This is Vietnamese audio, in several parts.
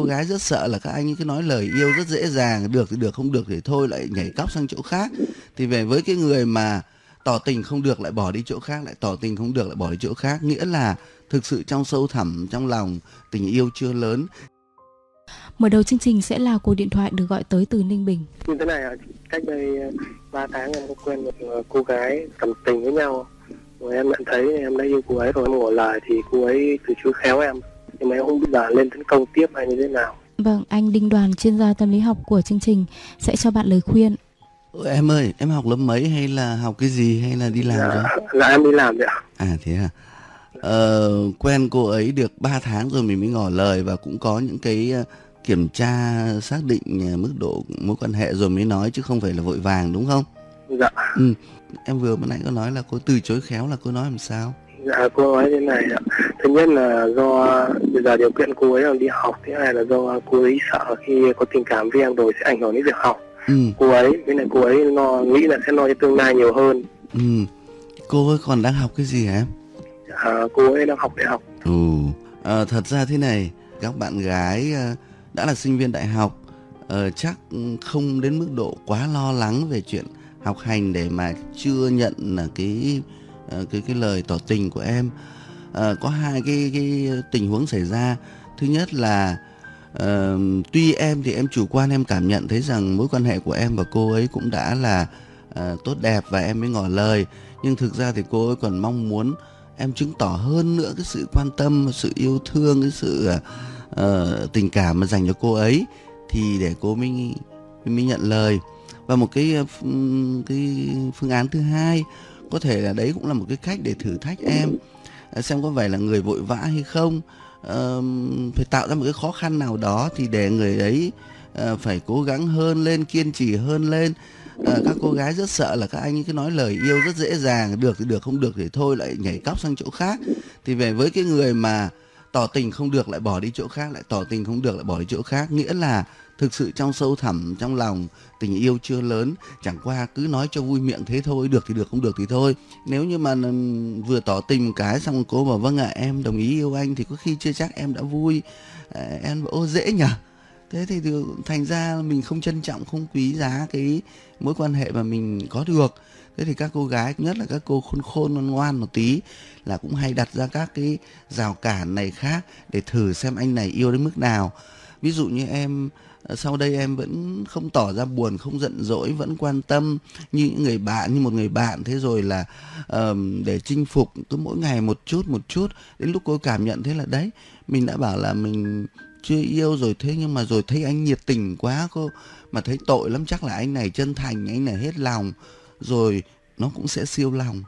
cô gái rất sợ là các anh cứ nói lời yêu rất dễ dàng, được thì được, không được thì thôi, lại nhảy cóc sang chỗ khác. Thì về với cái người mà tỏ tình không được lại bỏ đi chỗ khác, lại tỏ tình không được lại bỏ đi chỗ khác, nghĩa là thực sự trong sâu thẳm trong lòng tình yêu chưa lớn. Mở đầu chương trình sẽ là cuộc điện thoại được gọi tới từ Ninh Bình. Như thế này, cách đây 3 tháng em có quen một cô gái cảm tình với nhau. Rồi em nhận thấy em đã yêu cô ấy rồi, ngồi lại thì cô ấy từ chối khéo em. Nhưng mà em không biết là lên tấn công tiếp hay như thế nào. Vâng, anh Đinh Đoàn, chuyên gia tâm lý học của chương trình sẽ cho bạn lời khuyên. Em ơi, em học lớp mấy hay là học cái gì hay là đi làm rồi? Dạ, em đi làm vậy ạ. À thế à. Quen cô ấy được 3 tháng rồi mình mới ngỏ lời và cũng có những cái kiểm tra xác định mức độ mối quan hệ rồi mới nói chứ không phải là vội vàng đúng không? Dạ. Ừ. Em vừa mới nãy có nói là cô từ chối khéo là cô nói làm sao? Dạ cô nói thế này ạ. Thứ nhất là do bây giờ điều kiện cô ấy đang đi học, thứ hai là do cô ấy sợ khi có tình cảm với em rồi sẽ ảnh hưởng đến việc học. Ừ. Cô ấy với lại cô ấy lo, nghĩ là sẽ lo cho tương lai nhiều hơn. Ừ. Cô ấy còn đang học cái gì hả em? Cô ấy đang học đại học. Ừ. Thật ra thế này, các bạn gái đã là sinh viên đại học chắc không đến mức độ quá lo lắng về chuyện học hành để mà chưa nhận là cái lời tỏ tình của em. Có hai cái tình huống xảy ra. Thứ nhất là tuy em thì em chủ quan, em cảm nhận thấy rằng mối quan hệ của em và cô ấy cũng đã là tốt đẹp và em mới ngỏ lời, nhưng thực ra thì cô ấy còn mong muốn em chứng tỏ hơn nữa cái sự quan tâm, sự yêu thương, cái sự tình cảm mà dành cho cô ấy thì để cô mới nhận lời. Và một cái phương án thứ hai có thể là đấy cũng là một cái cách để thử thách em xem có phải là người vội vã hay không, phải tạo ra một cái khó khăn nào đó thì để người ấy phải cố gắng hơn lên, kiên trì hơn lên. Các cô gái rất sợ là các anh cứ nói lời yêu rất dễ dàng, được thì được, không được thì thôi, lại nhảy cóc sang chỗ khác. Thì về với cái người mà tỏ tình không được lại bỏ đi chỗ khác, lại tỏ tình không được lại bỏ đi chỗ khác, nghĩa là thực sự trong sâu thẳm trong lòng tình yêu chưa lớn, chẳng qua cứ nói cho vui miệng thế thôi, được thì được, không được thì thôi. Nếu như mà vừa tỏ tình một cái xong cô bảo vâng ạ, em đồng ý yêu anh thì có khi chưa chắc em đã vui. Em bảo ô dễ nhỉ. Thế thì thành ra mình không trân trọng, không quý giá cái mối quan hệ mà mình có được. Thế thì các cô gái, nhất là các cô khôn ngoan một tí là cũng hay đặt ra các cái rào cản này khác để thử xem anh này yêu đến mức nào. Ví dụ như em sau đây em vẫn không tỏ ra buồn, không giận dỗi, vẫn quan tâm như những người bạn, như một người bạn. Thế rồi là để chinh phục cứ mỗi ngày một chút. Đến lúc cô cảm nhận thế là đấy, mình đã bảo là mình chưa yêu rồi, thế nhưng mà rồi thấy anh nhiệt tình quá cô, mà thấy tội lắm, chắc là anh này chân thành, anh này hết lòng, rồi nó cũng sẽ siêu lòng.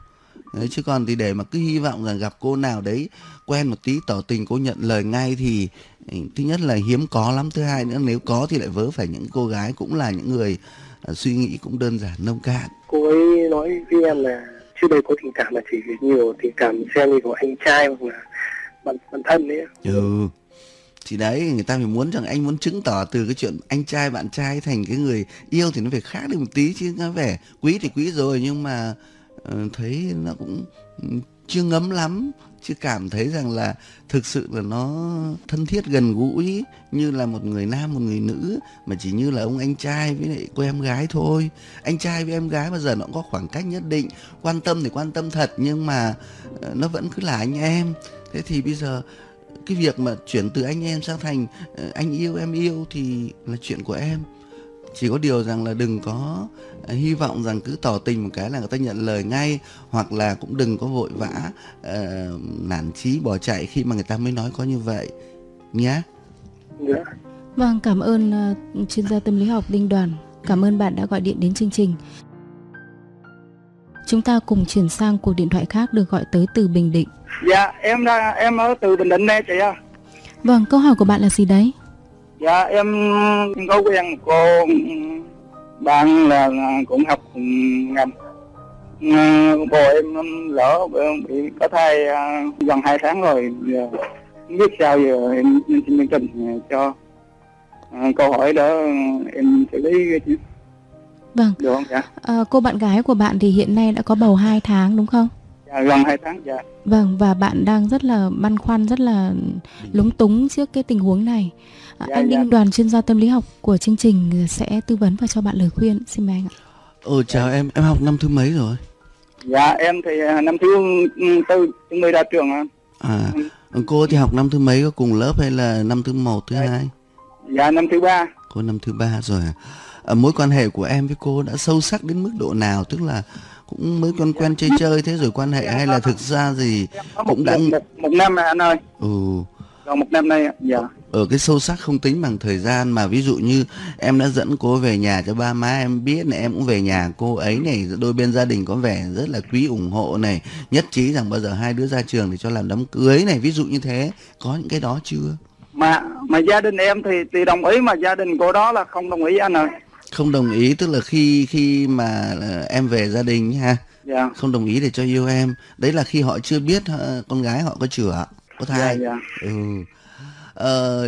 Đấy, chứ còn thì để mà cứ hy vọng rằng gặp cô nào đấy quen một tí tỏ tình cô nhận lời ngay thì thứ nhất là hiếm có lắm, thứ hai nữa nếu có thì lại vớ phải những cô gái cũng là những người suy nghĩ cũng đơn giản nông cạn. Cô ấy nói với em là trước đây có tình cảm là chỉ nhiều tình cảm xem như của anh trai hoặc là bản thân đấy. Ừ. Thì đấy, người ta phải muốn rằng anh muốn chứng tỏ từ cái chuyện anh trai bạn trai thành cái người yêu thì nó phải khác đi một tí chứ, nó vẻ quý thì quý rồi nhưng mà thấy nó cũng chưa ngấm lắm, chưa cảm thấy rằng là thực sự là nó thân thiết gần gũi như là một người nam một người nữ, mà chỉ như là ông anh trai với lại cô em gái thôi. Anh trai với em gái bao giờ nó cũng có khoảng cách nhất định, quan tâm thì quan tâm thật nhưng mà nó vẫn cứ là anh em. Thế thì bây giờ cái việc mà chuyển từ anh em sang thành anh yêu em yêu thì là chuyện của em. Chỉ có điều rằng là đừng có hy vọng rằng cứ tỏ tình một cái là người ta nhận lời ngay, hoặc là cũng đừng có vội vã nản chí bỏ chạy khi mà người ta mới nói có như vậy nhé. Vâng, cảm ơn chuyên gia tâm lý học Đinh Đoàn. Cảm ơn bạn đã gọi điện đến chương trình. Chúng ta cùng chuyển sang cuộc điện thoại khác được gọi tới từ Bình Định. Dạ, em ở từ Bình Định đây chị ạ. Vâng, câu hỏi của bạn là gì đấy? Dạ, em có quen một cô bạn là cũng học ngành. Bồ em lỡ bị có thai gần 2 tháng rồi, giờ không biết sao giờ em xin chương trình cho câu hỏi đó em xử lý chứ. Vâng. Được không, dạ? Cô bạn gái của bạn thì hiện nay đã có bầu 2 tháng đúng không? Dạ, gần 2 tháng, dạ. Vâng, và bạn đang rất là băn khoăn, rất là lúng túng trước cái tình huống này. Anh Đinh Đoàn, chuyên gia tâm lý học của chương trình sẽ tư vấn và cho bạn lời khuyên. Xin mời anh ạ. Chào em học năm thứ mấy rồi? Dạ, em thì năm thứ tư, chúng tôi ra trường. Cô thì học năm thứ mấy, có cùng lớp hay là năm thứ một, thứ hai? Dạ, năm thứ ba. Cô năm thứ ba rồi à? Mối quan hệ của em với cô đã sâu sắc đến mức độ nào? Tức là cũng mới quen chơi thế rồi quan hệ, hay là thực ra gì cũng đã... Một năm rồi anh ơi. Rồi một năm nay. Dạ. Ở cái sâu sắc không tính bằng thời gian, mà ví dụ như em đã dẫn cô về nhà cho ba má em biết này, em cũng về nhà cô ấy này, đôi bên gia đình có vẻ rất là quý, ủng hộ này, nhất trí rằng bao giờ hai đứa ra trường để cho làm đám cưới này, ví dụ như thế, có những cái đó chưa? Mà gia đình em thì đồng ý, mà gia đình cô đó là không đồng ý anh ạ. Không đồng ý tức là khi mà em về gia đình ha. Dạ. Không đồng ý để cho yêu em. Đấy là khi họ chưa biết con gái họ có chữa, có thai. Dạ, dạ.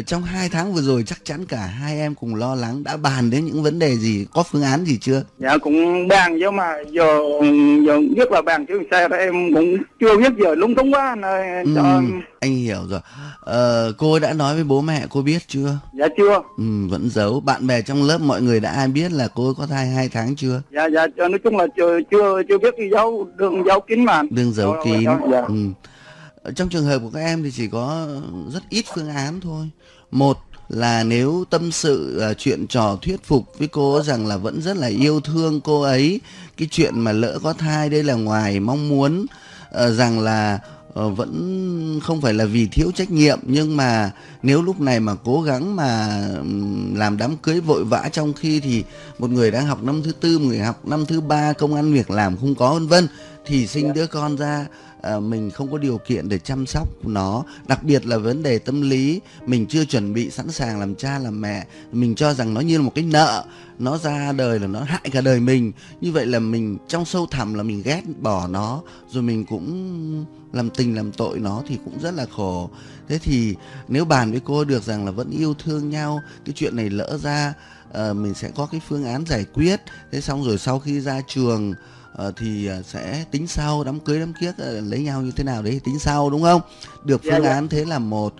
Trong 2 tháng vừa rồi chắc chắn cả hai em cùng lo lắng, đã bàn đến những vấn đề gì, có phương án gì chưa? Dạ cũng bàn chứ, mà giờ nhất là bàn chứ sao đó em cũng chưa biết, giờ lúng túng quá anh ơi. Anh hiểu rồi. Cô đã nói với bố mẹ cô biết chưa? Dạ chưa. Vẫn giấu. Bạn bè trong lớp mọi người đã ai biết là cô có thai 2 tháng chưa? Dạ dạ, nói chung là chưa biết, giấu, đường giấu kín mà. Đường giấu kín. Dạ. Trong trường hợp của các em thì chỉ có rất ít phương án thôi. Một là nếu tâm sự chuyện trò thuyết phục với cô rằng là vẫn rất là yêu thương cô ấy, cái chuyện mà lỡ có thai đây là ngoài mong muốn, rằng là vẫn không phải là vì thiếu trách nhiệm, nhưng mà nếu lúc này mà cố gắng mà làm đám cưới vội vã, trong khi thì một người đang học năm thứ tư, một người học năm thứ ba, công ăn việc làm không có, vân vân, thì sinh đứa con ra mình không có điều kiện để chăm sóc nó, đặc biệt là vấn đề tâm lý, mình chưa chuẩn bị sẵn sàng làm cha làm mẹ, mình cho rằng nó như là một cái nợ, nó ra đời là nó hại cả đời mình, như vậy là mình trong sâu thẳm là mình ghét bỏ nó, rồi mình cũng làm tình làm tội nó thì cũng rất là khổ. Thế thì nếu bàn với cô được rằng là vẫn yêu thương nhau, cái chuyện này lỡ ra mình sẽ có cái phương án giải quyết, thế xong rồi sau khi ra trường thì sẽ tính sau, đám cưới đám kiếc lấy nhau như thế nào đấy tính sau, đúng không? Được phương án thế là một.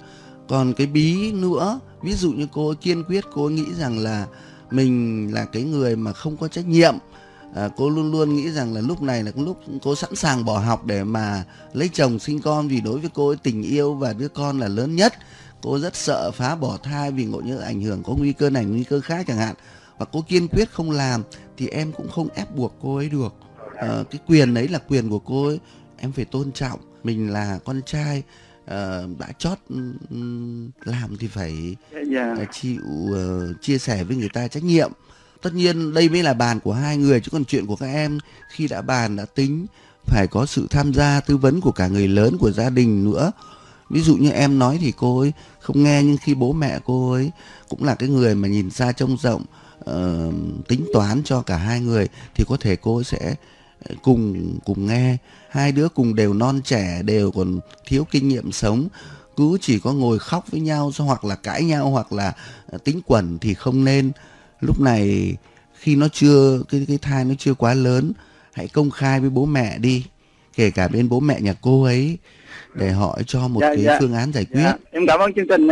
Còn cái bí nữa, ví dụ như cô kiên quyết, cô nghĩ rằng là mình là cái người mà không có trách nhiệm, cô luôn luôn nghĩ rằng là lúc này là lúc cô sẵn sàng bỏ học để mà lấy chồng sinh con, vì đối với cô ấy, tình yêu và đứa con là lớn nhất. Cô rất sợ phá bỏ thai vì ngộ nhỡ ảnh hưởng, có nguy cơ này nguy cơ khác chẳng hạn, và cô kiên quyết không làm, thì em cũng không ép buộc cô ấy được. Cái quyền đấy là quyền của cô ấy, em phải tôn trọng. Mình là con trai, đã chót làm thì phải chịu chia sẻ với người ta trách nhiệm. Tất nhiên đây mới là bàn của hai người, chứ còn chuyện của các em khi đã bàn đã tính phải có sự tham gia tư vấn của cả người lớn của gia đình nữa. Ví dụ như em nói thì cô ấy không nghe, nhưng khi bố mẹ cô ấy cũng là cái người mà nhìn xa trông rộng, tính toán cho cả hai người, thì có thể cô sẽ cùng nghe. Hai đứa cùng đều non trẻ, đều còn thiếu kinh nghiệm sống, cứ chỉ có ngồi khóc với nhau, hoặc là cãi nhau, hoặc là tính quẩn thì không nên. Lúc này khi nó chưa cái thai nó chưa quá lớn, hãy công khai với bố mẹ đi, kể cả bên bố mẹ nhà cô ấy, để họ cho một phương án giải quyết. Em cảm ơn chương trình.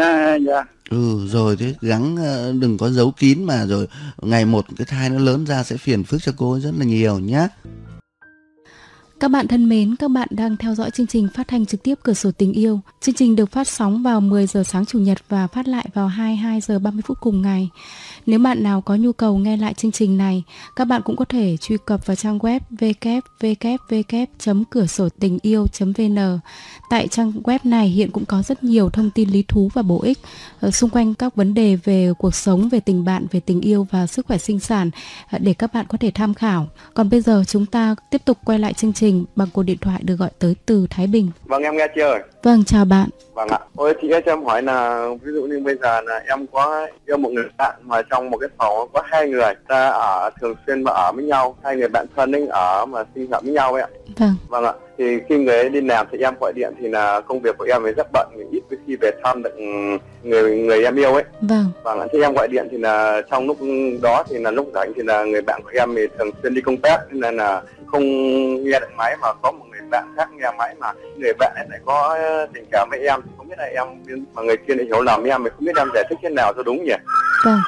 Rồi thế gắng đừng có giấu kín, mà rồi ngày một cái thai nó lớn ra sẽ phiền phức cho cô rất là nhiều nhé. Các bạn thân mến, các bạn đang theo dõi chương trình phát thanh trực tiếp Cửa Sổ Tình Yêu. Chương trình được phát sóng vào 10 giờ sáng Chủ nhật và phát lại vào 22 giờ 30 phút cùng ngày. Nếu bạn nào có nhu cầu nghe lại chương trình này, các bạn cũng có thể truy cập vào trang web www.cursổ-tình-yêu.vn. Tại trang web này hiện cũng có rất nhiều thông tin lý thú và bổ ích xung quanh các vấn đề về cuộc sống, về tình bạn, về tình yêu và sức khỏe sinh sản để các bạn có thể tham khảo. Còn bây giờ chúng ta tiếp tục quay lại chương trình bằng cuộc điện thoại được gọi tới từ Thái Bình. Vâng, em nghe chưa? Vâng, chào bạn. Vâng ạ. Ôi chị ơi, cho em hỏi là ví dụ như bây giờ là em có yêu một người bạn, mà trong một cái phòng có hai người ta ở thường xuyên mà ở với nhau, hai người bạn thân ấy ở mà sinh hoạt với nhau ấy ạ. Vâng. Vâng ạ. Thì khi người ấy đi làm thì em gọi điện, thì là công việc của em ấy rất bận, ít khi về thăm được người em yêu ấy. Vâng. Vâng ạ. Thì em gọi điện thì là trong lúc đó thì là lúc rảnh thì là người bạn của em thì thường xuyên đi công tác, nên là không nghe được máy, mà có một người bạn khác nhà mãi mà người bạn ấy lại có tình cảm với em, không biết là em mà người kia lại hiểu lầm em, mình không biết em giải thích thế nào cho đúng nhỉ. Vâng.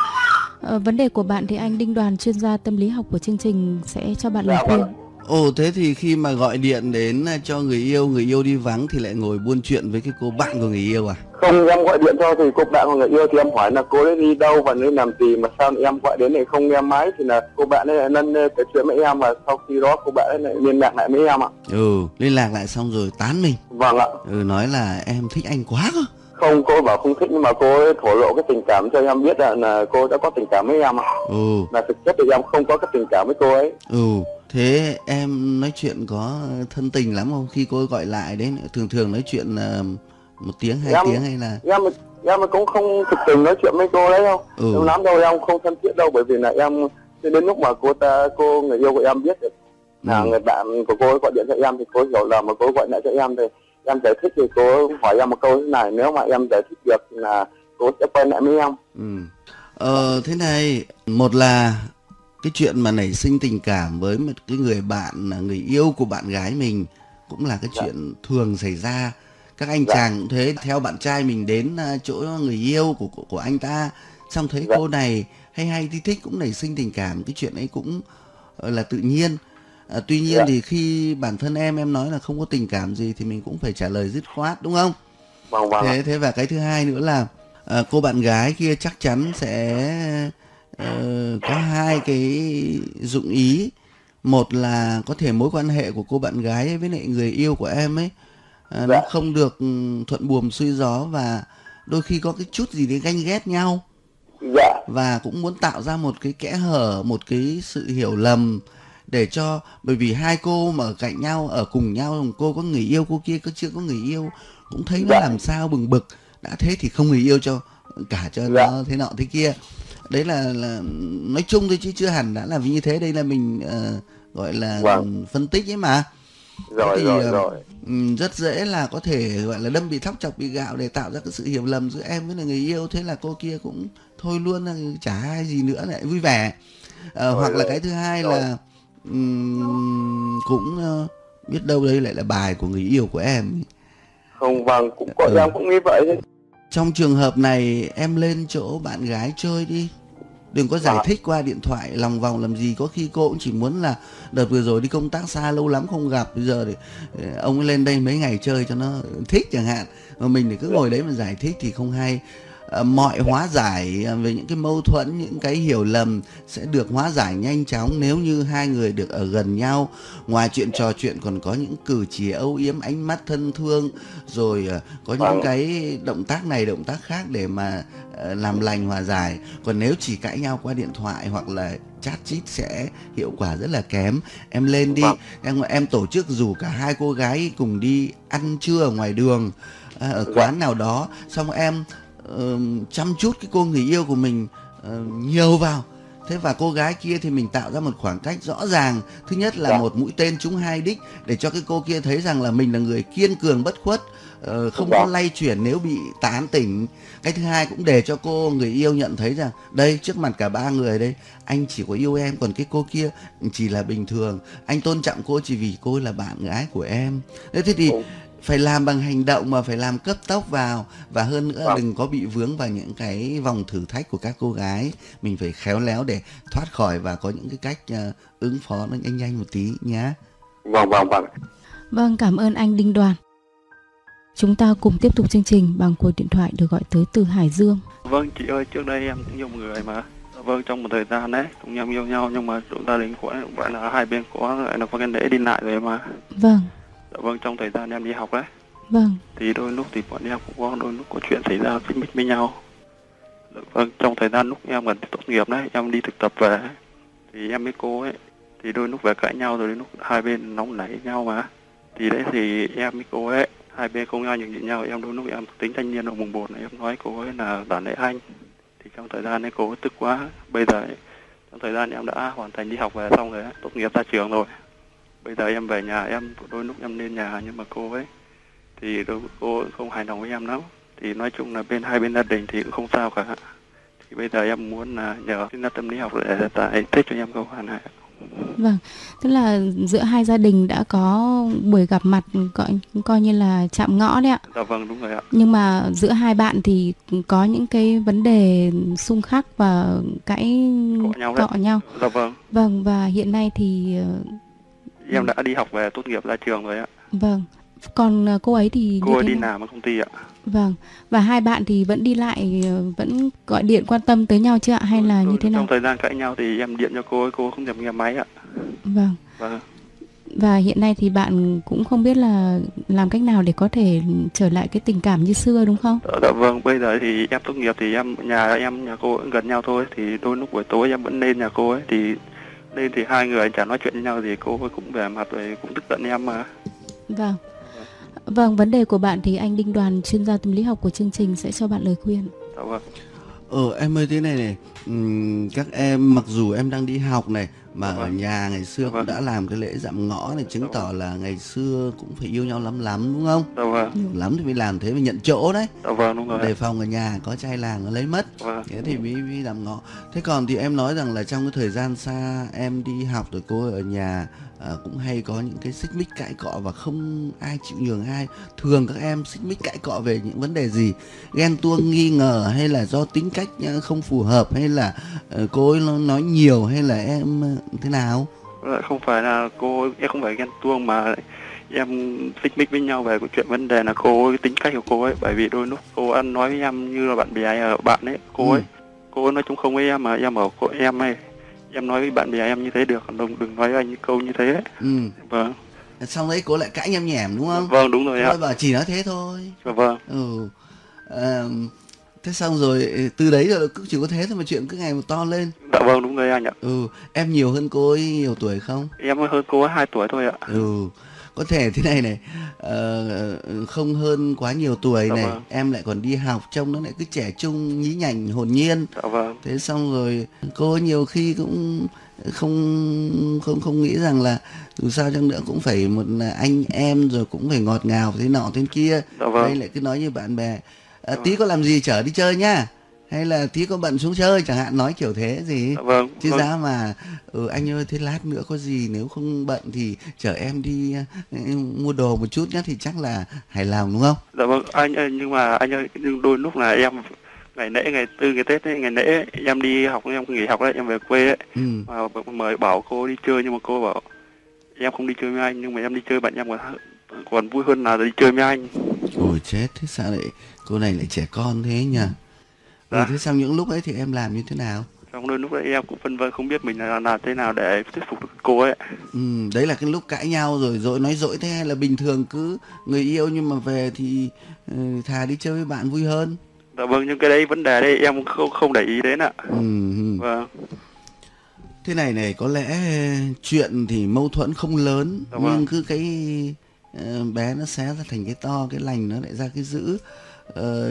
Vấn đề của bạn thì anh Đinh Đoàn, chuyên gia tâm lý học của chương trình sẽ cho bạn lời khuyên. Ồ, thế thì khi mà gọi điện đến cho người yêu đi vắng thì lại ngồi buôn chuyện với cái cô bạn của người yêu à? Không, em gọi điện cho thì cô bạn của người yêu thì em hỏi là cô ấy đi đâu và nơi làm gì mà sao em gọi đến này không nghe máy, thì là cô bạn ấy lại năn cái chuyện với em, và sau khi đó cô bạn ấy lại liên lạc lại với em ạ. Ừ, liên lạc lại xong rồi tán mình. Vâng ạ. Ừ, nói là em thích anh quá cơ. Không, cô bảo không thích nhưng mà cô ấy thổ lộ cái tình cảm cho em biết là cô đã có tình cảm với em ạ. Ừ. Là thực chất thì em không có cái tình cảm với cô ấy. Ừ. Thế em nói chuyện có thân tình lắm không? Khi cô ấy gọi lại đấy, thường nói chuyện một tiếng, hai tiếng hay là... Em cũng không thực tình nói chuyện với cô đấy đâu. Ừ. Em lắm đâu, em không thân thiết đâu, bởi vì là em đến lúc mà cô người yêu của em biết được là người bạn của cô ấy gọi điện cho em thì cô hiểu là mà cô ấy gọi lại cho em thì em giải thích, thì cô hỏi em một câu thế này, nếu mà em giải thích được là cô sẽ quen lại với em. Thế này, một là cái chuyện mà nảy sinh tình cảm với một cái người bạn, người yêu của bạn gái mình cũng là cái chuyện thường xảy ra. Các anh chàng cũng thế, theo bạn trai mình đến chỗ người yêu của anh ta, xong thấy cô này hay đi thích, cũng nảy sinh tình cảm, cái chuyện ấy cũng là tự nhiên. Tuy nhiên thì khi bản thân em nói là không có tình cảm gì thì mình cũng phải trả lời dứt khoát, đúng không? Thế và cái thứ hai nữa là cô bạn gái kia chắc chắn sẽ... có hai cái dụng ý. Một là có thể mối quan hệ của cô bạn gái ấy với lại người yêu của em ấy nó không được thuận buồm xuôi gió, và đôi khi có cái chút gì đấy ganh ghét nhau, và cũng muốn tạo ra một cái kẽ hở, một cái sự hiểu lầm để cho, bởi vì hai cô mà ở cạnh nhau, ở cùng nhau, cô có người yêu, cô kia chưa có người yêu, cũng thấy nó làm sao bừng bực, đã thế thì không người yêu cho cả cho nó thế nọ thế kia. Đấy là nói chung thôi chứ chưa hẳn đã là vì như thế. Đây là mình gọi là phân tích ấy mà. Rồi, thì, rồi. Rất dễ là có thể gọi là đâm bị thóc chọc bị gạo để tạo ra cái sự hiểu lầm giữa em với người yêu. Thế là cô kia cũng thôi luôn, chả ai gì nữa, lại vui vẻ. Hoặc là cái thứ hai là cũng biết đâu đây lại là bài của người yêu của em. Không, cũng có em cũng nghĩ vậy đấy. Trong trường hợp này em lên chỗ bạn gái chơi đi, đừng có giải thích qua điện thoại lòng vòng làm gì. Có khi cô cũng chỉ muốn là đợt vừa rồi đi công tác xa lâu lắm không gặp, bây giờ thì ông ấy lên đây mấy ngày chơi cho nó thích chẳng hạn, mà mình thì cứ ngồi đấy mà giải thích thì không hay. Mọi hóa giải về những cái mâu thuẫn, những cái hiểu lầm sẽ được hóa giải nhanh chóng nếu như hai người được ở gần nhau. Ngoài chuyện trò chuyện còn có những cử chỉ âu yếm, ánh mắt thân thương, rồi có những cái động tác này động tác khác để mà làm lành hòa giải. Còn nếu chỉ cãi nhau qua điện thoại hoặc là chat chít sẽ hiệu quả rất là kém. Em lên đi, em tổ chức rủ cả hai cô gái cùng đi ăn trưa ở ngoài đường, ở quán nào đó, xong em chăm chút cái cô người yêu của mình nhiều vào. Thế và cô gái kia thì mình tạo ra một khoảng cách rõ ràng. Thứ nhất là một mũi tên trúng hai đích, để cho cái cô kia thấy rằng là mình là người kiên cường bất khuất, không có lay chuyển nếu bị tán tỉnh. Cái thứ hai cũng để cho cô người yêu nhận thấy rằng đây, trước mặt cả ba người đây, anh chỉ có yêu em, còn cái cô kia chỉ là bình thường, anh tôn trọng cô chỉ vì cô là bạn gái của em. Thế thì phải làm bằng hành động mà phải làm cấp tốc vào, và hơn nữa đừng có bị vướng vào những cái vòng thử thách của các cô gái. Mình phải khéo léo để thoát khỏi và có những cái cách ứng phó nó nhanh một tí nhé. Vâng, cảm ơn anh Đinh Đoàn. Chúng ta cùng tiếp tục chương trình bằng cuộc điện thoại được gọi tới từ Hải Dương. Vâng chị ơi, trước đây em cũng yêu một người mà trong một thời gian đấy cũng em yêu nhau, nhưng mà chúng ta đến cũng phải là hai bên có lại là có cái lễ đi lại rồi mà. Vâng, trong thời gian em đi học đấy. Thì đôi lúc thì bọn em cũng có đôi lúc có chuyện xảy ra xích mích với nhau. Trong thời gian lúc em gần tốt nghiệp đấy, em đi thực tập về thì em với cô ấy thì đôi lúc về cãi nhau, rồi đến lúc hai bên nóng nảy nhau mà. Thì đấy thì em với cô ấy hai bên không ai nhường nhịn nhau. Em đôi lúc em tính thanh niên ở mùng 1 này, em nói cô ấy là bản lễ anh. Thì trong thời gian ấy cô ấy tức quá. Bây giờ trong thời gian em đã hoàn thành đi học về xong rồi, tốt nghiệp ra trường rồi. Bây giờ em về nhà, em đôi lúc em lên nhà, nhưng mà cô ấy thì cô không hài lòng với em lắm. Thì nói chung là hai bên gia đình thì cũng không sao cả. Thì bây giờ em muốn là nhờ chuyên gia tâm lý học để giải thích cho em câu hỏi này. Vâng, tức là giữa hai gia đình đã có buổi gặp mặt coi như là chạm ngõ đấy ạ. Dạ vâng, đúng rồi ạ. Nhưng mà giữa hai bạn thì có những cái vấn đề xung khắc và cãi cọ nhau. Dạ vâng. Vâng, và hiện nay thì... Em đã đi học về, tốt nghiệp ra trường rồi ạ. Vâng, còn cô ấy thì... Cô ấy đi làm ở công ty ạ. Vâng, và hai bạn thì vẫn đi lại, vẫn gọi điện quan tâm tới nhau chưa ạ? Hay là như thế nào? Trong thời gian cãi nhau thì em điện cho cô ấy, cô không thèm nghe máy ạ. Vâng. Vâng. Và hiện nay thì bạn cũng không biết là làm cách nào để có thể trở lại cái tình cảm như xưa đúng không? Dạ vâng, bây giờ thì em tốt nghiệp thì nhà cô cũng gần nhau thôi. Thì đôi lúc buổi tối em vẫn lên nhà cô ấy. Thì lên thì hai người chả nói chuyện với nhau gì, cô ấy cũng về mặt rồi cũng tức giận em mà. Vâng. Vâng, vấn đề của bạn thì anh Đinh Đoàn, chuyên gia tâm lý học của chương trình sẽ cho bạn lời khuyên. Em ơi thế này này, các em mặc dù em đang đi học này mà ở nhà ngày xưa cũng đã làm cái lễ dạm ngõ này, chứng tỏ là ngày xưa cũng phải yêu nhau lắm lắm đúng không? Lắm thì mới làm thế, mới nhận chỗ đấy. Đúng rồi. Đề phòng ở nhà có trai làng nó lấy mất. Thế thì mới dạm ngõ. Thế còn thì em nói rằng là trong cái thời gian xa em đi học rồi cô ở nhà cũng hay có những cái xích mích cãi cọ và không ai chịu nhường ai. Thường các em xích mích cãi cọ về những vấn đề gì? Ghen tuông, nghi ngờ, hay là do tính cách không phù hợp, hay là cô ấy nói nhiều, hay là em thế nào? Không phải là em không phải ghen tuông mà em xích mích với nhau về chuyện vấn đề là cô ấy, tính cách của cô ấy. Bởi vì đôi lúc cô ăn nói với em như là bạn bè bạn ấy, cô ấy nói chung không với em mà em ở cô em ấy. Em nói với bạn bè em như thế được, đừng nói với anh những câu như thế. Vâng. Xong đấy cô lại cãi nhem nhẻm đúng không? Vâng, đúng rồi ạ. Bảo chỉ nói thế thôi. Vâng. Thế xong rồi từ đấy rồi cứ chỉ có thế thôi mà chuyện cứ ngày một to lên. Dạ vâng, đúng rồi anh ạ. Em nhiều hơn cô ấy nhiều tuổi không? Em hơn cô ấy 2 tuổi thôi ạ. Có thể thế này này, không hơn quá nhiều tuổi này, em lại còn đi học, trông nó lại cứ trẻ trung, nhí nhảnh, hồn nhiên. Thế xong rồi cô nhiều khi cũng không nghĩ rằng là dù sao chăng nữa cũng phải một anh em rồi cũng phải ngọt ngào thế nọ thế kia. Đây lại cứ nói như bạn bè, tí có làm gì chở đi chơi nhá, hay là tí có bận xuống chơi chẳng hạn, nói kiểu thế gì. Chứ giá mà anh ơi thế lát nữa có gì nếu không bận thì chở em đi mua đồ một chút nhé, thì chắc là hài lòng đúng không? Dạ vâng anh ơi, nhưng mà anh ơi, nhưng đôi lúc là em ngày lễ, ngày tư, ngày tết ấy, ngày lễ em đi học, em nghỉ học đấy, em về quê ấy, mời bảo cô đi chơi, nhưng mà cô bảo em không đi chơi với anh, nhưng mà em đi chơi bạn em còn vui hơn là đi chơi với anh. Ôi chết, thế sao lại cô này lại trẻ con thế nhỉ? Thế xong những lúc ấy thì em làm như thế nào? Trong đôi lúc đấy em cũng phân vân không biết mình là làm thế nào để thuyết phục được cô ấy. Đấy là cái lúc cãi nhau rồi nói dỗi thế, hay là bình thường cứ người yêu nhưng mà về thì thà đi chơi với bạn vui hơn? Dạ vâng, nhưng cái đấy vấn đề đấy em không để ý đến ạ. Vâng. Thế này này, có lẽ chuyện thì mâu thuẫn không lớn, nhưng cứ cái bé nó xé ra thành cái to, cái lành nó lại ra cái dữ.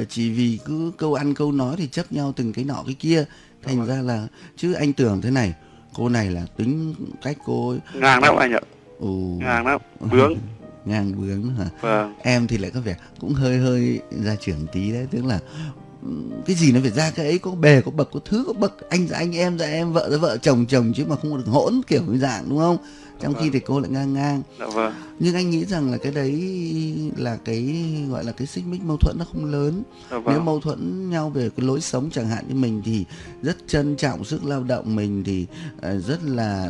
Chỉ vì cứ câu ăn câu nói thì chấp nhau từng cái nọ cái kia, thành ra là chứ anh tưởng thế này, cô này là tính cách cô ấy ngang lắm anh ạ. Ngang lắm, bướng. Ngang bướng hả? Em thì lại có vẻ cũng hơi ra trưởng tí đấy, tức là cái gì nó phải ra cái ấy, có bề có bậc, có thứ có bậc, anh ra anh, em ra em, vợ ra vợ, chồng chồng, chứ mà không được hỗn kiểu như dạng đúng không? Trong khi thì cô lại ngang ngang. Nhưng anh nghĩ rằng là cái đấy là cái gọi là cái xích mích mâu thuẫn nó không lớn. Nếu mâu thuẫn nhau về cái lối sống chẳng hạn, như mình thì rất trân trọng sức lao động, mình thì rất là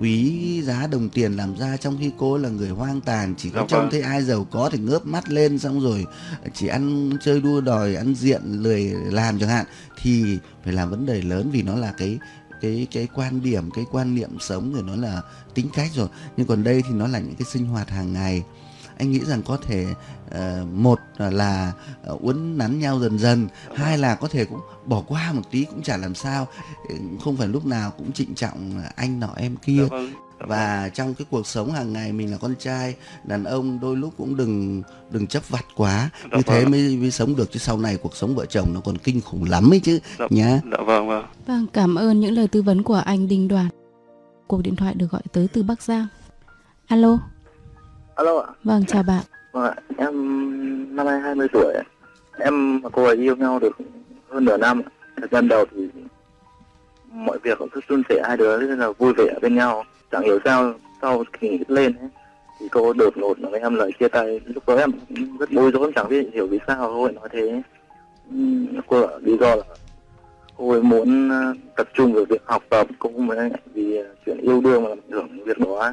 quý giá đồng tiền làm ra, trong khi cô là người hoang tàn, chỉ có trông thấy ai giàu có thì ngớp mắt lên, xong rồi chỉ ăn chơi đua đòi, ăn diện, lười làm chẳng hạn, thì phải làm vấn đề lớn, vì nó là cái quan điểm, cái quan niệm sống rồi, nó là tính cách rồi. Nhưng còn đây thì nó là những cái sinh hoạt hàng ngày. Anh nghĩ rằng có thể một là uốn nắn nhau dần dần, hai là có thể cũng bỏ qua một tí cũng chả làm sao, không phải lúc nào cũng trịnh trọng anh nọ em kia. Và trong cái cuộc sống hàng ngày mình là con trai, đàn ông đôi lúc cũng đừng chấp vặt quá, như thế mới sống được, chứ sau này cuộc sống vợ chồng nó còn kinh khủng lắm ấy chứ nhá. Vâng, cảm ơn những lời tư vấn của anh Đinh Đoàn. Cuộc điện thoại được gọi tới từ Bắc Giang. Alo. Alo ạ. Vâng, chào bạn. Em năm nay 20 tuổi. Em và cô ấy yêu nhau được hơn nửa năm. Thời gian đầu thì mọi việc cũng suôn sẻ, hai đứa rất là vui vẻ bên nhau. Chẳng hiểu sao sau khi lên ấy, thì cô đột ngột nói với em lời chia tay. Lúc đó em rất bối rối, chẳng biết hiểu vì sao cô nói thế. Cô bảo lý do là cô ấy muốn tập trung vào việc học tập, cũng vì chuyện yêu đương mà làm ảnh hưởng đến việc đó.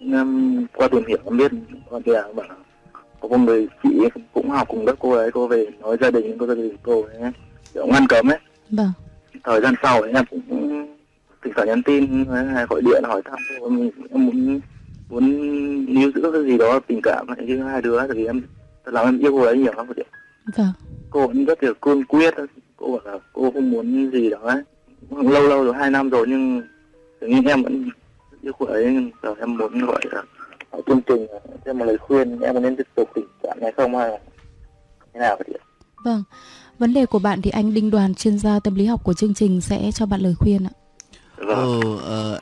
Em qua tìm hiểu em biết con kia bảo có một người chị cũng học cùng lớp cô ấy, cô về nói gia đình cô ấy kiểu ngăn cấm ấy. Vâng. Thời gian sau ấy, em cũng thỉnh thoảng nhắn tin hay gọi điện hỏi thăm cô, em muốn níu giữ cái gì đó tình cảm giữa hai đứa, tại vì em thật lòng em yêu cô ấy nhiều lắm. Vâng. Cô cũng rất là cương quyết, cô bảo là cô không muốn gì đó ấy. Lâu rồi, 2 năm rồi, nhưng tự nhiên em vẫn yêu cô ấy. Rồi em muốn gọi là ở chương trình cho một lời khuyên, em nên tiếp tục tình cảm này không hay thế nào vậy? Vâng, vấn đề của bạn thì anh Đinh Đoàn, chuyên gia tâm lý học của chương trình sẽ cho bạn lời khuyên ạ.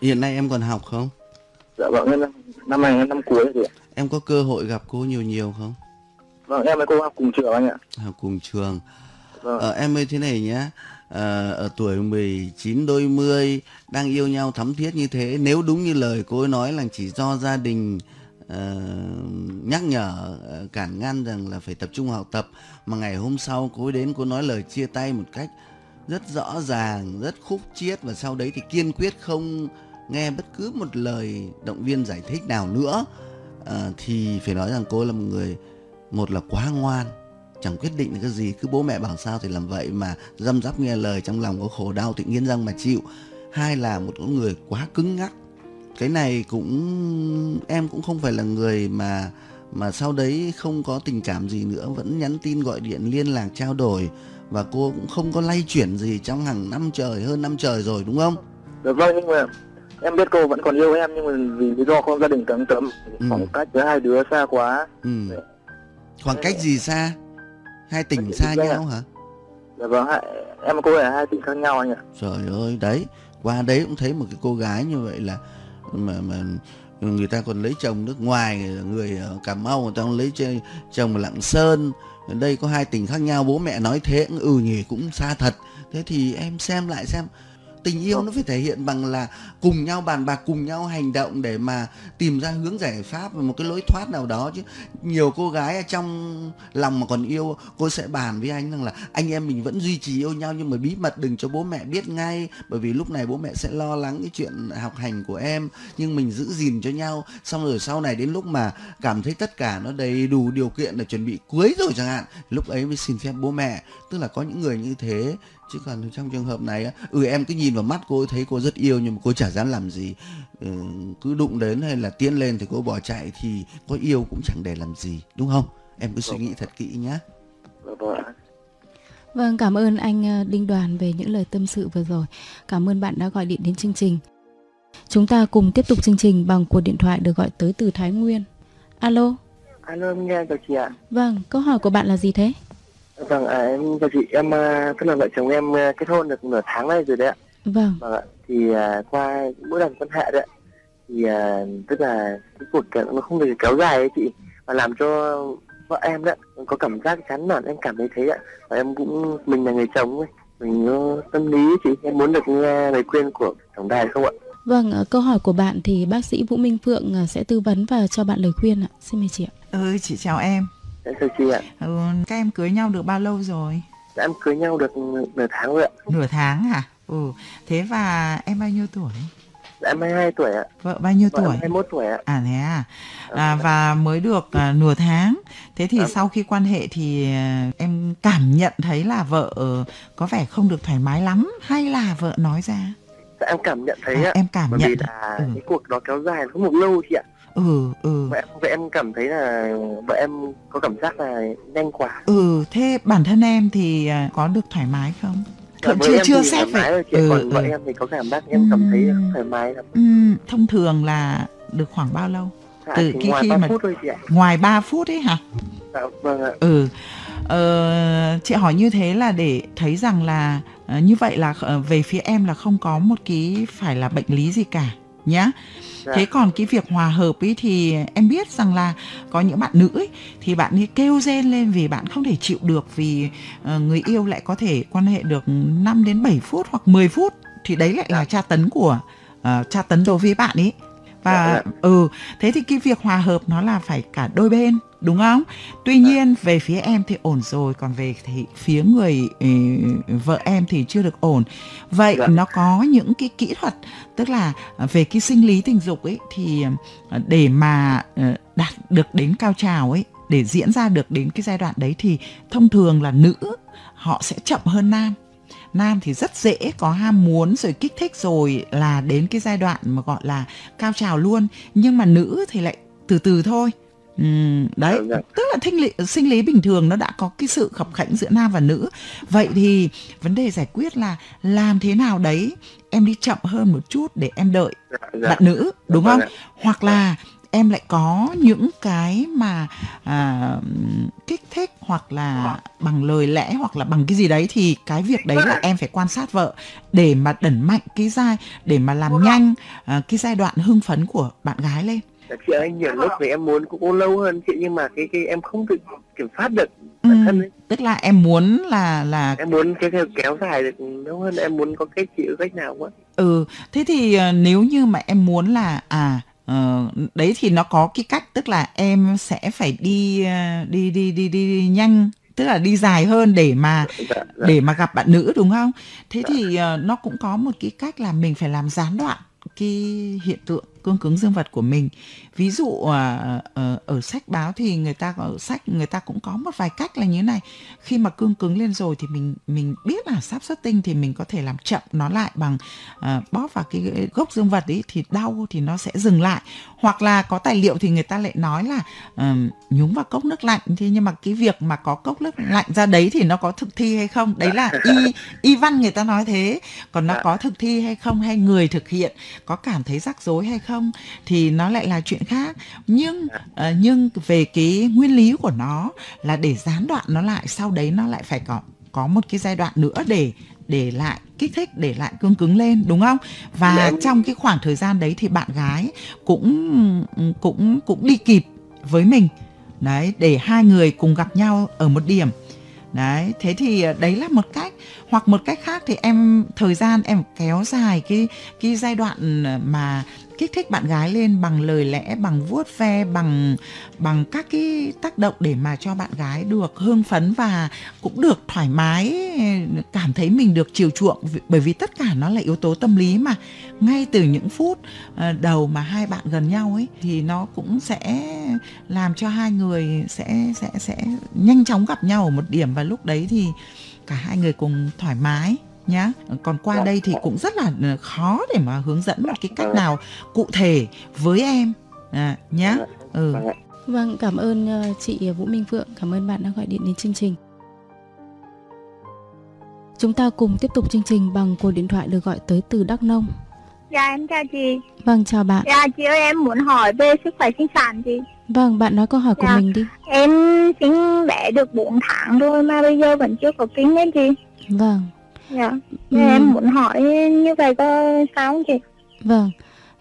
Hiện nay em còn học không? Dạ vâng, năm nay năm cuối rồi. Em có cơ hội gặp cô nhiều không? Vâng, em với cô học cùng trường anh ạ. Học cùng trường. Vâng. Em ơi thế này nhé, ở tuổi 19 đôi mươi đang yêu nhau thắm thiết như thế, nếu đúng như lời cô ấy nói là chỉ do gia đình nhắc nhở, cản ngăn rằng là phải tập trung học tập, mà ngày hôm sau cô ấy đến cô nói lời chia tay một cách rất rõ ràng, rất khúc chiết, và sau đấy thì kiên quyết không nghe bất cứ một lời động viên giải thích nào nữa, thì phải nói rằng cô ấy là một người, một là quá ngoan, chẳng quyết định được cái gì, cứ bố mẹ bảo sao thì làm vậy, mà răm rắp nghe lời, trong lòng có khổ đau thì nghiến răng mà chịu. Hai là một người quá cứng ngắc. Cái này cũng em cũng không phải là người mà sau đấy không có tình cảm gì nữa, vẫn nhắn tin gọi điện liên lạc trao đổi, và cô cũng không có lay chuyển gì trong hàng năm trời, hơn năm trời rồi đúng không? Được rồi, nhưng mà em biết cô vẫn còn yêu em, nhưng mà vì lý do không gia đình cấm khoảng cách với hai đứa xa quá. Khoảng cách gì xa? Hai tỉnh xa nhau hả? Dạ vâng, em và cô ấy là hai tỉnh khác nhau anh ạ. Trời ơi, đấy, qua đấy cũng thấy một cái cô gái như vậy là mà người ta còn lấy chồng nước ngoài, người ở Cà Mau người ta còn lấy chồng ở Lạng Sơn. Ở đây có hai tỉnh khác nhau, bố mẹ nói thế nhỉ, cũng xa thật. Thế thì em xem lại xem, tình yêu nó phải thể hiện bằng là cùng nhau bàn bạc, cùng nhau hành động để mà tìm ra hướng giải pháp và một cái lối thoát nào đó. Chứ nhiều cô gái ở trong lòng mà còn yêu, cô sẽ bàn với anh rằng là anh em mình vẫn duy trì yêu nhau, nhưng mà bí mật đừng cho bố mẹ biết ngay, bởi vì lúc này bố mẹ sẽ lo lắng cái chuyện học hành của em, nhưng mình giữ gìn cho nhau. Xong rồi sau này đến lúc mà cảm thấy tất cả nó đầy đủ điều kiện để chuẩn bị cưới rồi chẳng hạn, lúc ấy mới xin phép bố mẹ. Tức là có những người như thế. Chứ còn trong trường hợp này, em cứ nhìn vào mắt cô ấy, thấy cô rất yêu nhưng mà cô chả dám làm gì, cứ đụng đến hay là tiến lên thì cô bỏ chạy, thì có yêu cũng chẳng để làm gì, đúng không? Em cứ suy nghĩ thật kỹ nhé. Vâng, cảm ơn anh Đinh Đoàn về những lời tâm sự vừa rồi. Cảm ơn bạn đã gọi điện đến chương trình. Chúng ta cùng tiếp tục chương trình bằng cuộc điện thoại được gọi tới từ Thái Nguyên. Alo. Alo, em nghe chào chị ạ. Vâng, câu hỏi của bạn là gì thế? Vâng, em chào chị, em tức là vợ chồng em kết hôn được nửa tháng nay rồi đấy ạ. Vâng. Vâng ạ, thì qua mỗi lần quan hệ đấy ạ, thì tức là cái cuộc nó không được kéo dài ấy chị, mà làm cho vợ em đấy có cảm giác chán nản, em cảm thấy thế ạ. Và em cũng, mình là người chồng ấy, mình có tâm lý chị, em muốn được nghe lời khuyên của tổng đài không ạ? Vâng, câu hỏi của bạn thì bác sĩ Vũ Minh Phượng sẽ tư vấn và cho bạn lời khuyên ạ. Xin mời chị ạ. Chị chào em. Chị ạ. Các em cưới nhau được bao lâu rồi? Em cưới nhau được nửa tháng rồi ạ. Nửa tháng hả? Thế và em bao nhiêu tuổi? Em 22 tuổi ạ. Vợ bao nhiêu tuổi? 21 tuổi ạ. À thế à? Và mới được nửa tháng. Thế thì sau khi quan hệ thì em cảm nhận thấy là vợ có vẻ không được thoải mái lắm, hay là vợ nói ra? Em cảm nhận thấy ạ. Em cảm nhận là cái cuộc đó kéo dài không một lâu chị ạ. Vậy em cảm thấy là vợ em có cảm giác là nhanh quá. Thế bản thân em thì có được thoải mái không? Chưa xét về còn vợ em thì có cảm giác em cảm thấy thoải mái lắm. Thông thường là được khoảng bao lâu? Từ khi mà phút thôi chị ạ. Ngoài 3 phút ấy hả? Dạ, vâng ạ. Chị hỏi như thế là để thấy rằng là như vậy là về phía em là không có một cái phải là bệnh lý gì cả nhá. Thế còn cái việc hòa hợp ấy thì em biết rằng là có những bạn nữ ấy, thì bạn ấy kêu rên lên vì bạn không thể chịu được, vì người yêu lại có thể quan hệ được 5 đến 7 phút hoặc 10 phút thì đấy lại là tra tấn đối với bạn ấy. Và thế thì cái việc hòa hợp nó là phải cả đôi bên, đúng không? Tuy nhiên về phía em thì ổn rồi, còn về thì phía người vợ em thì chưa được ổn. Vậy nó có những cái kỹ thuật, tức là về cái sinh lý tình dục ấy, thì để mà đạt được đến cao trào ấy, để diễn ra được đến cái giai đoạn đấy thì thông thường là nữ họ sẽ chậm hơn nam. Nam thì rất dễ có ham muốn rồi kích thích rồi là đến cái giai đoạn mà gọi là cao trào luôn. Nhưng mà nữ thì lại từ từ thôi. Đấy, tức là sinh lý bình thường nó đã có cái sự khập khễnh giữa nam và nữ. Vậy thì vấn đề giải quyết là làm thế nào đấy em đi chậm hơn một chút để em đợi bạn nữ, đúng không? Hoặc là em lại có những cái mà kích thích hoặc là bằng lời lẽ hoặc là bằng cái gì đấy, thì cái việc đấy là em phải quan sát vợ để mà đẩy mạnh cái giai, để mà làm nhanh cái giai đoạn hưng phấn của bạn gái lên. Chị ơi, nhiều lúc thì em muốn cũng lâu hơn chị, nhưng mà cái em không tự kiểm soát được bản thân ấy. Tức là em muốn là em muốn cái kéo dài được lâu hơn, em muốn có cái chị ở cách nào quá. Thế thì nếu như mà em muốn là đấy thì nó có cái cách, tức là em sẽ phải đi nhanh, tức là đi dài hơn để mà gặp bạn nữ, đúng không? Thế thì nó cũng có một cái cách là mình phải làm gián đoạn cái hiện tượng cương cứng dương vật của mình. Ví dụ ở sách báo thì người ta cũng có một vài cách là như thế này. Khi mà cương cứng lên rồi thì mình biết là sắp xuất tinh thì mình có thể làm chậm nó lại bằng bóp vào cái gốc dương vật ấy, thì đau thì nó sẽ dừng lại. Hoặc là có tài liệu thì người ta lại nói là nhúng vào cốc nước lạnh. Thế nhưng mà cái việc mà có cốc nước lạnh ra đấy thì nó có thực thi hay không? Đấy là y văn người ta nói thế. Còn nó có thực thi hay không, hay người thực hiện có cảm thấy rắc rối hay không thì nó lại là chuyện khác. Nhưng về cái nguyên lý của nó là để gián đoạn nó lại, sau đấy nó lại phải có một cái giai đoạn nữa để lại kích thích, để lại cương cứng lên, đúng không? Và trong cái khoảng thời gian đấy thì bạn gái cũng đi kịp với mình. Đấy, để hai người cùng gặp nhau ở một điểm. Đấy, thế thì đấy là một cách. Hoặc một cách khác thì thời gian em kéo dài cái giai đoạn mà kích thích bạn gái lên bằng lời lẽ, bằng vuốt ve, bằng các cái tác động để mà cho bạn gái được hưng phấn và cũng được thoải mái, cảm thấy mình được chiều chuộng, bởi vì tất cả nó là yếu tố tâm lý mà. Ngay từ những phút đầu mà hai bạn gần nhau ấy thì nó cũng sẽ làm cho hai người sẽ nhanh chóng gặp nhau ở một điểm, và lúc đấy thì cả hai người cùng thoải mái nhá. Còn qua đây thì cũng rất là khó để mà hướng dẫn một cái cách nào cụ thể với em nhá. Vâng, cảm ơn chị Vũ Minh Phượng, cảm ơn bạn đã gọi điện đến chương trình. Chúng ta cùng tiếp tục chương trình bằng cuộc điện thoại được gọi tới từ Đắk Nông. Dạ, em chào chị. Vâng, chào bạn. Dạ, chị ơi, em muốn hỏi về sức khỏe sinh sản chị. Vâng, bạn nói câu hỏi của mình đi. Em sinh bé được 4 tháng thôi mà bây giờ vẫn chưa có kinh ấy chị. Vâng. Dạ, em muốn hỏi như vậy có sao không chị? Vâng,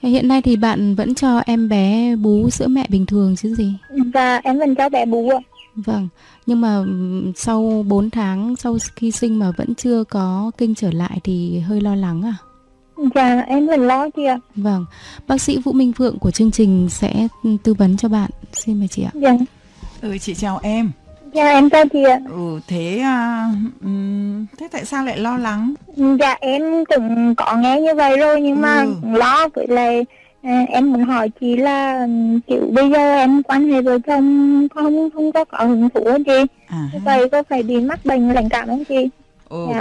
hiện nay thì bạn vẫn cho em bé bú sữa mẹ bình thường chứ gì? Dạ, em vẫn cho bé bú ạ. Vâng, nhưng mà sau 4 tháng sau khi sinh mà vẫn chưa có kinh trở lại thì hơi lo lắng à? Dạ, em vẫn lo chị ạ. Vâng, bác sĩ Vũ Minh Phượng của chương trình sẽ tư vấn cho bạn. Xin mời chị ạ. Dạ. Chị chào em. Dạ, em chào chị ạ. Thế tại sao lại lo lắng? Dạ, em cũng có nghe như vậy rồi nhưng mà lo. Vậy là em muốn hỏi chị là kiểu bây giờ em quan hệ vợ chồng không có hứng thú hả chị? Vậy có phải bị mắc bệnh lãnh cảm không chị?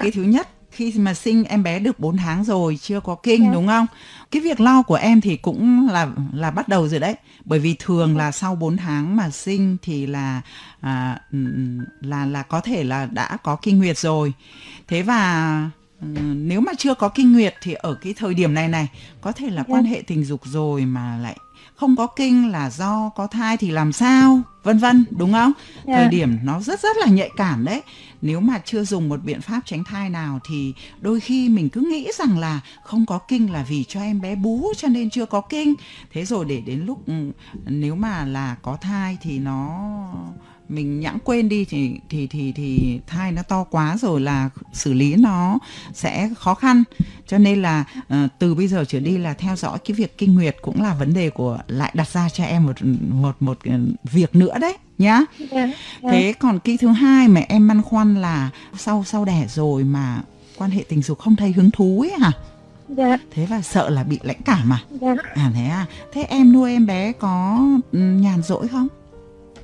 Cái thứ nhất, khi mà sinh em bé được 4 tháng rồi chưa có kinh, đúng không? Cái việc lo của em thì cũng là bắt đầu rồi đấy. Bởi vì thường là sau 4 tháng mà sinh thì là có thể là đã có kinh nguyệt rồi. Thế và nếu mà chưa có kinh nguyệt thì ở cái thời điểm này có thể là quan hệ tình dục rồi mà lại không có kinh là do có thai thì làm sao, vân vân, đúng không? Thời điểm nó rất là nhạy cảm đấy. Nếu mà chưa dùng một biện pháp tránh thai nào thì đôi khi mình cứ nghĩ rằng là không có kinh là vì cho em bé bú cho nên chưa có kinh. Thế rồi để đến lúc nếu mà là có thai thì nó mình nhãng quên đi thì thai nó to quá rồi là xử lý nó sẽ khó khăn. Cho nên là từ bây giờ trở đi là theo dõi cái việc kinh nguyệt cũng là vấn đề của lại đặt ra cho em một việc nữa đấy nhá. Thế còn cái thứ hai mà em băn khoăn là sau đẻ rồi mà quan hệ tình dục không thấy hứng thú ấy hả? Dạ. Thế và sợ là bị lãnh cảm à? Dạ. À thế à? Thế em nuôi em bé có nhàn rỗi không?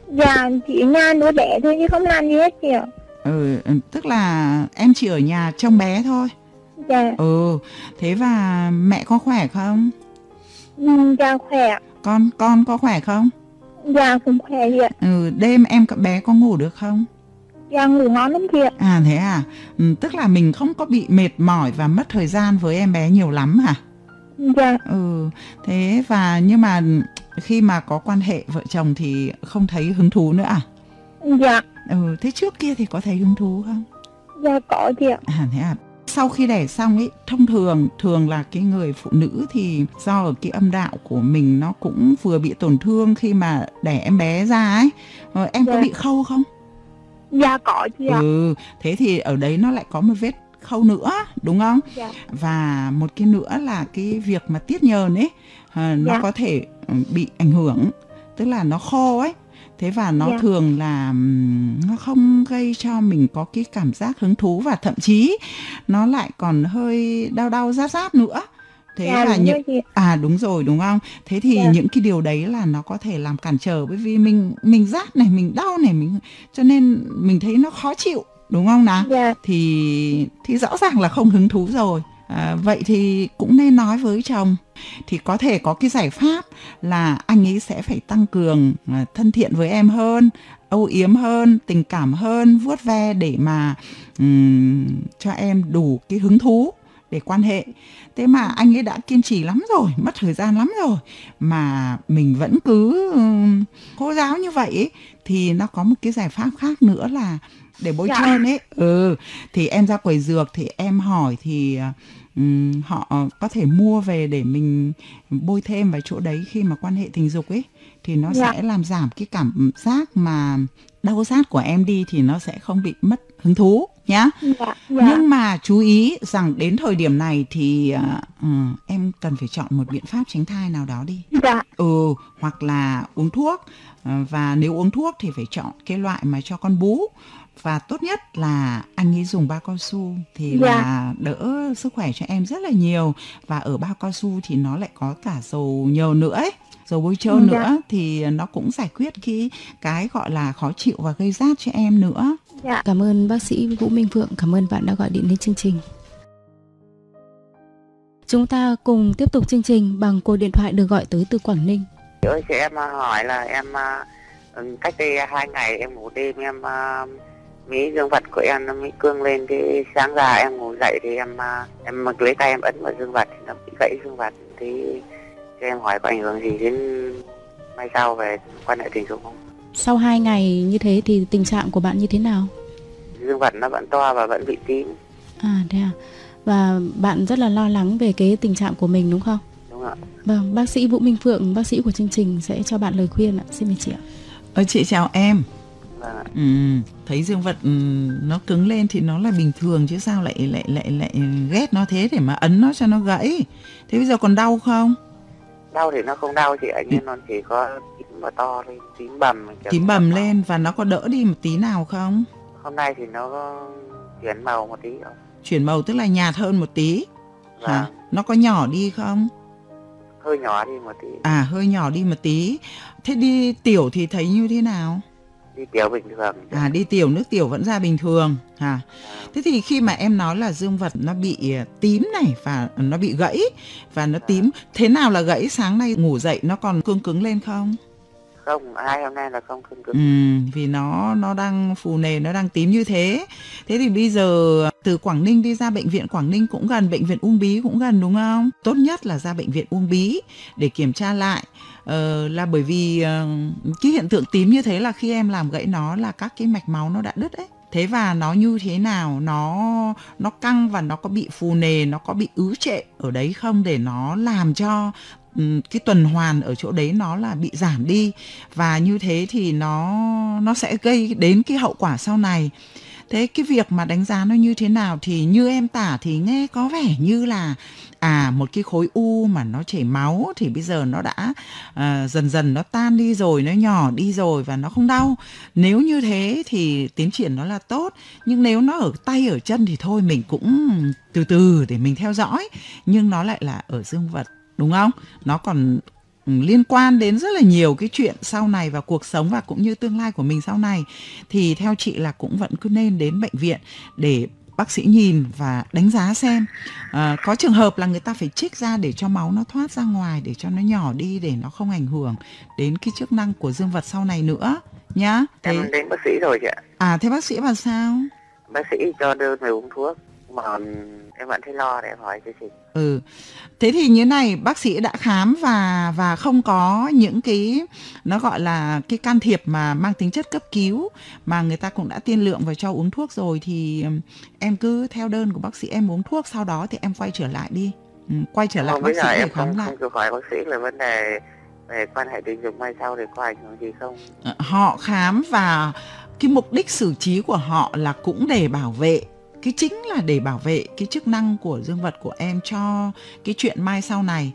Dạ, chỉ nhà nuôi bé thôi chứ không làm gì hết chị ạ. Ừ, tức là em chỉ ở nhà trông bé thôi. Dạ. Ừ, thế và mẹ có khỏe không? Dạ, khỏe. Con có khỏe không? Dạ, cũng khỏe chị ạ. Ừ, đêm em bé có ngủ được không? Dạ, ngủ ngon lắm chị ạ. À thế à, tức là mình không có bị mệt mỏi và mất thời gian với em bé nhiều lắm hả? Dạ. Ừ, thế và nhưng mà khi mà có quan hệ vợ chồng thì không thấy hứng thú nữa à? Dạ. Ừ, thế trước kia thì có thấy hứng thú không? Dạ, có chị ạ. À thế à. Sau khi đẻ xong ấy, thông thường là cái người phụ nữ thì do ở cái âm đạo của mình nó cũng vừa bị tổn thương khi mà đẻ em bé ra ấy. Em dạ. có bị khâu không? Dạ, có chị ạ. Ừ, thế thì ở đấy nó lại có một vết khâu nữa, đúng không? Dạ. Và một cái nữa là cái việc mà tiết nhờn ấy, nó dạ. có thể bị ảnh hưởng, tức là nó khô ấy. Thế và nó yeah. thường là nó không gây cho mình có cái cảm giác hứng thú và thậm chí nó lại còn hơi đau rát nữa. Thế yeah, là những à đúng rồi đúng không? Thế thì yeah. những cái điều đấy là nó có thể làm cản trở, bởi vì mình rát này, mình đau này, mình cho nên mình thấy nó khó chịu, đúng không nào? Yeah. Thì rõ ràng là không hứng thú rồi. À, vậy thì cũng nên nói với chồng. Thì có thể có cái giải pháp là anh ấy sẽ phải tăng cường thân thiện với em hơn, âu yếm hơn, tình cảm hơn, vuốt ve để mà cho em đủ cái hứng thú để quan hệ. Thế mà anh ấy đã kiên trì lắm rồi, mất thời gian lắm rồi mà mình vẫn cứ khô giáo như vậy ấy, thì nó có một cái giải pháp khác nữa là để bôi dạ. trơn ấy. Ừ, thì em ra quầy dược thì em hỏi thì họ có thể mua về để mình bôi thêm vào chỗ đấy khi mà quan hệ tình dục ấy, thì nó dạ. sẽ làm giảm cái cảm giác mà đau rát của em đi, thì nó sẽ không bị mất hứng thú nhá. Dạ. Dạ. Nhưng mà chú ý rằng đến thời điểm này thì em cần phải chọn một biện pháp tránh thai nào đó đi. Dạ. Ừ, hoặc là uống thuốc, và nếu uống thuốc thì phải chọn cái loại mà cho con bú. Và tốt nhất là anh ấy dùng bao cao su thì yeah. là đỡ sức khỏe cho em rất là nhiều. Và ở bao cao su thì nó lại có cả dầu nhiều nữa ấy, dầu bôi trơn yeah. nữa, thì nó cũng giải quyết cái gọi là khó chịu và gây rát cho em nữa. Yeah. Cảm ơn bác sĩ Vũ Minh Phượng, cảm ơn bạn đã gọi điện đến chương trình. Chúng ta cùng tiếp tục chương trình bằng cuộc điện thoại được gọi tới từ Quảng Ninh. Ơi, chị em hỏi là em cách đây 2 ngày em ngủ đêm em mấy dương vật của em nó mới cương lên, cái sáng ra em ngủ dậy thì em lấy tay em ấn vào dương vật thì nó bị gãy dương vật. Thì cho em hỏi có ảnh hưởng gì đến mai sau về quan hệ tình dục không? Sau 2 ngày như thế thì tình trạng của bạn như thế nào? Dương vật nó vẫn to và vẫn bị tím. À thế à, và bạn rất là lo lắng về cái tình trạng của mình đúng không? Đúng ạ. Vâng, bác sĩ Vũ Minh Phượng, bác sĩ của chương trình sẽ cho bạn lời khuyên ạ, xin mời chị ạ. Chị chào em. Thấy dương vật nó cứng lên thì nó là bình thường chứ sao lại ghét nó thế để mà ấn nó cho nó gãy. Thế bây giờ còn đau không? Đau thì nó không đau chị ạ, nhưng nó chỉ có tím và to thôi, tím bầm. Tím bầm lên và nó có đỡ đi một tí nào không? Hôm nay thì nó có chuyển màu một tí không? Chuyển màu tức là nhạt hơn một tí. Hả? Nó có nhỏ đi không? Hơi nhỏ đi một tí. À, hơi nhỏ đi một tí. Thế đi tiểu thì thấy như thế nào? Đi tiểu bình thường. À, đi tiểu, nước tiểu vẫn ra bình thường. À. Thế thì khi mà em nói là dương vật nó bị tím này và nó bị gãy và nó tím, thế nào là gãy? Sáng nay ngủ dậy nó còn cương cứng lên không? Không, 2 hôm nay là không cương cứng. Vì nó đang phù nề, nó đang tím như thế. Thế thì bây giờ từ Quảng Ninh đi ra bệnh viện Quảng Ninh cũng gần, bệnh viện Uông Bí cũng gần đúng không? Tốt nhất là ra bệnh viện Uông Bí để kiểm tra lại. Là bởi vì cái hiện tượng tím như thế là khi em làm gãy nó là các cái mạch máu nó đã đứt ấy. Thế và nó như thế nào, nó căng và nó có bị phù nề, nó có bị ứ trệ ở đấy không, để nó làm cho cái tuần hoàn ở chỗ đấy nó là bị giảm đi, và như thế thì nó sẽ gây đến cái hậu quả sau này. Thế cái việc mà đánh giá nó như thế nào thì như em tả thì nghe có vẻ như là một cái khối u mà nó chảy máu thì bây giờ nó đã dần dần nó tan đi rồi, nó nhỏ đi rồi và nó không đau. Nếu như thế thì tiến triển nó là tốt. Nhưng nếu nó ở tay ở chân thì thôi mình cũng từ từ để mình theo dõi. Nhưng nó lại là ở dương vật, đúng không? Nó còn liên quan đến rất là nhiều cái chuyện sau này và cuộc sống và cũng như tương lai của mình sau này. Thì theo chị là cũng vẫn cứ nên đến bệnh viện để bác sĩ nhìn và đánh giá xem. Có trường hợp là người ta phải trích ra để cho máu nó thoát ra ngoài, để cho nó nhỏ đi, để nó không ảnh hưởng đến cái chức năng của dương vật sau này nữa nhá. Em đến bác sĩ rồi chị ạ. Thế bác sĩ bảo sao? Bác sĩ cho đưa thầy uống thuốc mà em vẫn thấy lo, để em hỏi cho chị. Thế thì như này, bác sĩ đã khám và không có những cái nó gọi là cái can thiệp mà mang tính chất cấp cứu, mà người ta cũng đã tiên lượng và cho uống thuốc rồi, thì em cứ theo đơn của bác sĩ em uống thuốc, sau đó thì em quay trở lại đi. Quay trở lại bác sĩ để khám lại. Không được hỏi bác sĩ là vấn đề về quan hệ tình dục mai sau thì có ảnh hưởng gì không? Họ khám và cái mục đích xử trí của họ là cũng để bảo vệ, cái chính là để bảo vệ cái chức năng của dương vật của em cho cái chuyện mai sau này.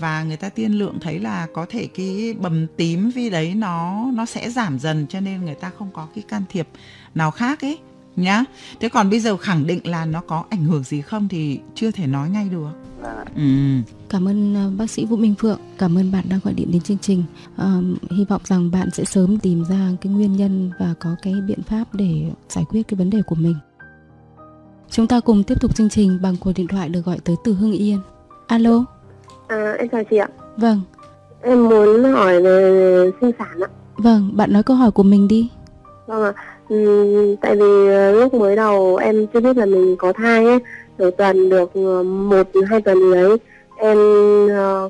Và người ta tiên lượng thấy là có thể cái bầm tím vì đấy nó sẽ giảm dần, cho nên người ta không có cái can thiệp nào khác ấy nhá. Thế còn bây giờ khẳng định là nó có ảnh hưởng gì không thì chưa thể nói ngay được. Cảm ơn bác sĩ Vũ Minh Phượng, cảm ơn bạn đã gọi điện đến chương trình. Hy vọng rằng bạn sẽ sớm tìm ra cái nguyên nhân và có cái biện pháp để giải quyết cái vấn đề của mình. Chúng ta cùng tiếp tục chương trình bằng cuộc điện thoại được gọi tới từ Hưng Yên. Alo. Em chào chị ạ. Vâng. Em muốn hỏi về sinh sản ạ. Vâng, bạn nói câu hỏi của mình đi. Vâng ạ. Tại vì lúc mới đầu em chưa biết là mình có thai ấy, từ tuần được 1-2 tuần đấy em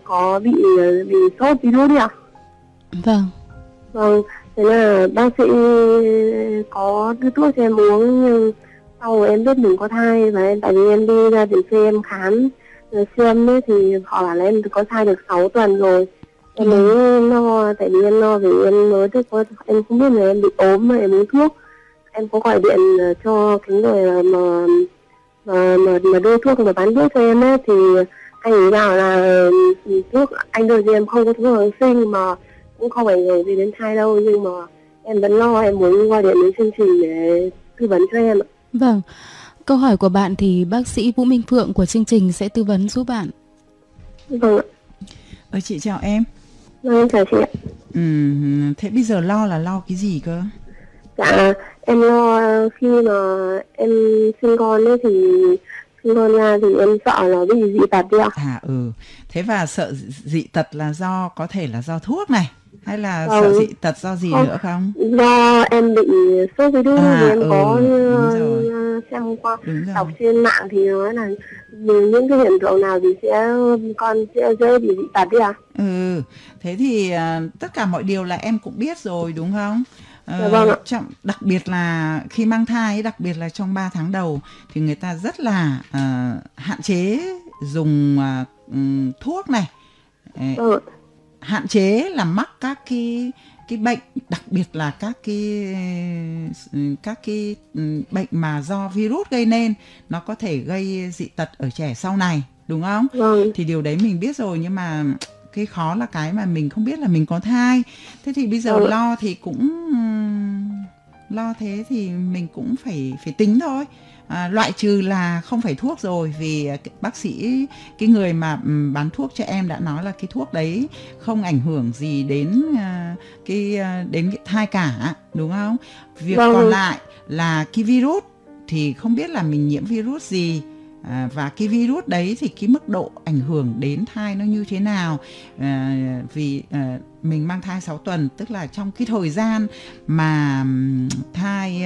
có bị sốt virus đi ạ. Vâng. Vâng, thế là bác sĩ có đưa thuốc cho em uống, nhưng sau em biết mình có thai và tại vì em đi ra viện phê em khám xem ấy, thì họ bảo là em có thai được 6 tuần rồi. Em mới lo, tại vì em lo vì em mới thức em không biết là em bị ốm mà em uống thuốc. Em có gọi điện cho cái người mà đưa thuốc mà bán thuốc cho em ấy, thì anh ấy bảo là thuốc anh đưa cho em không có thuốc kháng sinh mà cũng không ảnh hưởng gì đến thai đâu, nhưng mà em vẫn lo, em muốn gọi điện đến chương trình để tư vấn cho em ạ. Vâng, câu hỏi của bạn thì bác sĩ Vũ Minh Phượng của chương trình sẽ tư vấn giúp bạn. Vâng ạ. Chị chào em. Vâng, chào chị ạ. Thế bây giờ lo là lo cái gì cơ? Dạ, em lo khi mà em sinh con ấy thì sinh con ra thì em sợ nó bị dị tật đi ạ. Thế và sợ dị tật là do, có thể là do thuốc này, hay là sợ dị tật do gì nữa không? Do em bị sốt virus thì em có xem qua đọc trên mạng thì nói là những cái hiện tượng nào thì con sẽ dễ bị dị tật đi ạ. Thế thì tất cả mọi điều là em cũng biết rồi đúng không? Vâng ạ. Đặc biệt là khi mang thai, đặc biệt là trong 3 tháng đầu thì người ta rất là hạn chế dùng thuốc này. Hạn chế là mắc các cái bệnh, đặc biệt là các cái bệnh mà do virus gây nên, nó có thể gây dị tật ở trẻ sau này đúng không? Thì điều đấy mình biết rồi, nhưng mà cái khó là cái mà mình không biết là mình có thai. Thế thì bây giờ lo thì cũng lo, thế thì mình cũng phải tính thôi. Loại trừ là không phải thuốc rồi, vì bác sĩ, cái người mà bán thuốc cho em đã nói là cái thuốc đấy không ảnh hưởng gì đến cái thai cả, đúng không? Việc còn lại là cái virus thì không biết là mình nhiễm virus gì, và cái virus đấy thì cái mức độ ảnh hưởng đến thai nó như thế nào. Vì mình mang thai 6 tuần, tức là trong cái thời gian mà thai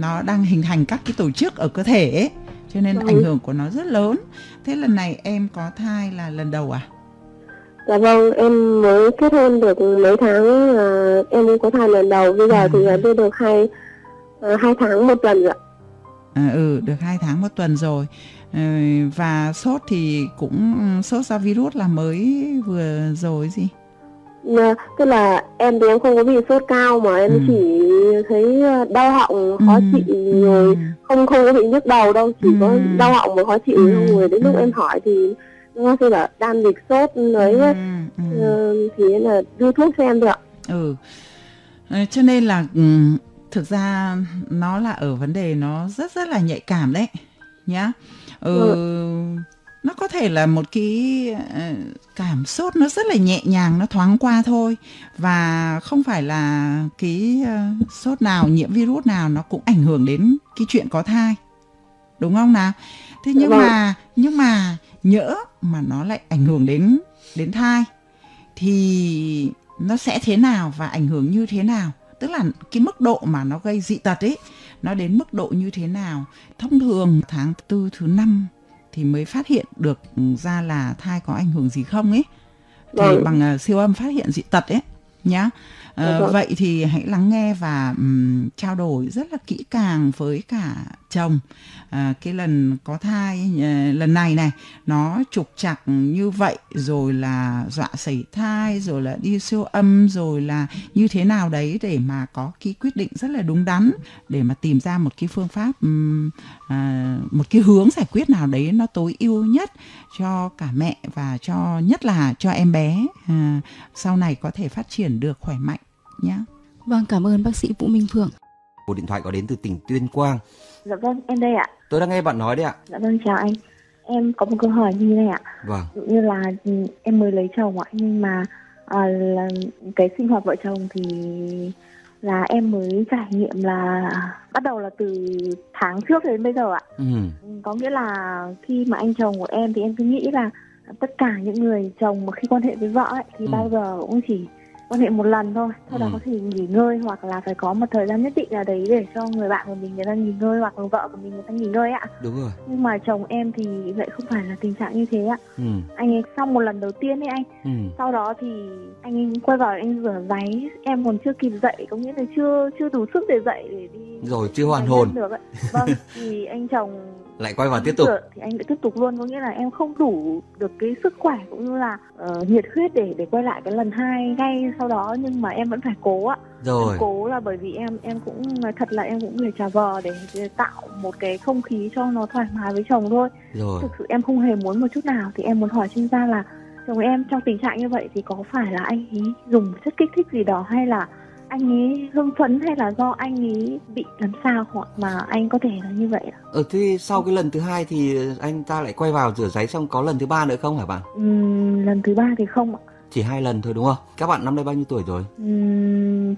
nó đang hình thành các cái tổ chức ở cơ thể ấy, cho nên ảnh hưởng của nó rất lớn. Thế lần này em có thai là lần đầu à? Dạ vâng, em mới kết hôn được mấy tháng là em có thai lần đầu. Bây giờ thì đã được 2 tháng một lần rồi ạ. Được 2 tháng 1 tuần rồi. Và sốt thì cũng sốt do virus là mới vừa rồi gì? Tức là em thì em không có bị sốt cao mà em chỉ thấy đau họng khó chịu, rồi không có bị nhức đầu đâu, chỉ có đau họng mà khó chịu thôi. Đến lúc em hỏi thì nó kêu là đan dịch sốt đấy, thì là đưa thuốc cho em được. Cho nên là thực ra nó là ở vấn đề nó rất là nhạy cảm đấy nhá. Nó có thể là một cái cảm sốt nó rất là nhẹ nhàng, nó thoáng qua thôi, và không phải là cái sốt nào, nhiễm virus nào nó cũng ảnh hưởng đến cái chuyện có thai, đúng không nào? Thế nhưng mà nhỡ mà nó lại ảnh hưởng đến thai thì nó sẽ thế nào và ảnh hưởng như thế nào? Tức là cái mức độ mà nó gây dị tật ấy, nó đến mức độ như thế nào? Thông thường tháng 4 thứ 5 thì mới phát hiện được ra là thai có ảnh hưởng gì không ấy, thì bằng siêu âm phát hiện dị tật ấy nhá. Vậy thì hãy lắng nghe và trao đổi rất là kỹ càng với cả chồng. Cái lần có thai lần này này nó trục trặc như vậy, rồi là dọa sẩy thai, rồi là đi siêu âm, rồi là như thế nào đấy, để mà có cái quyết định rất là đúng đắn, để mà tìm ra một cái phương pháp, một cái hướng giải quyết nào đấy nó tối ưu nhất cho cả mẹ và cho, nhất là cho em bé sau này có thể phát triển được khỏe mạnh nhé. Vâng, cảm ơn bác sĩ Vũ Minh Phượng. Cuộc điện thoại có đến từ tỉnh Tuyên Quang. Dạ vâng, em đây ạ. Tôi đang nghe bạn nói đấy ạ. Dạ vâng, chào anh. Em có một câu hỏi như này ạ. Vâng. Như là em mới lấy chồng ạ, nhưng mà là cái sinh hoạt vợ chồng thì là em mới trải nghiệm là bắt đầu là từ tháng trước đến bây giờ ạ. Có nghĩa là khi mà anh chồng của em thì em cứ nghĩ là tất cả những người chồng mà khi quan hệ với vợ ấy, thì bao giờ cũng chỉ quan hệ một lần thôi, sau đó có thể nghỉ ngơi, hoặc là phải có một thời gian nhất định là đấy để cho người bạn của mình người ta nghỉ ngơi, hoặc là vợ của mình người ta nghỉ ngơi ạ. Đúng rồi. Nhưng mà chồng em thì lại không phải là tình trạng như thế ạ. Anh ấy xong một lần đầu tiên ấy anh, sau đó thì anh ấy quay vào anh rửa váy, em còn chưa kịp dậy, có nghĩa là chưa đủ sức để dậy để đi. Rồi chưa hoàn hồn. Được ạ. Vâng, thì anh chồng lại quay vào tiếp tục. Thì anh lại tiếp tục luôn, có nghĩa là em không đủ được cái sức khỏe cũng như là nhiệt huyết để quay lại cái lần hai ngay sau đó, nhưng mà em vẫn phải cố ạ. Rồi. Cố là bởi vì em cũng thật là em cũng người trả vờ để tạo một cái không khí cho nó thoải mái với chồng thôi. Rồi. Thực sự em không hề muốn một chút nào. Thì em muốn hỏi chuyên gia là chồng em trong tình trạng như vậy thì có phải là anh ấy dùng chất kích thích gì đó, hay là anh ấy hưng phấn, hay là do anh ấy bị làm sao mà anh có thể là như vậy ạ? Thế sau cái lần thứ hai thì anh ta lại quay vào rửa ráy, xong có lần thứ ba nữa không hả bạn? Lần thứ ba thì không ạ. Chỉ 2 lần thôi đúng không? Các bạn năm nay bao nhiêu tuổi rồi?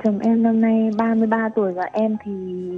Chồng em năm nay 33 tuổi và em thì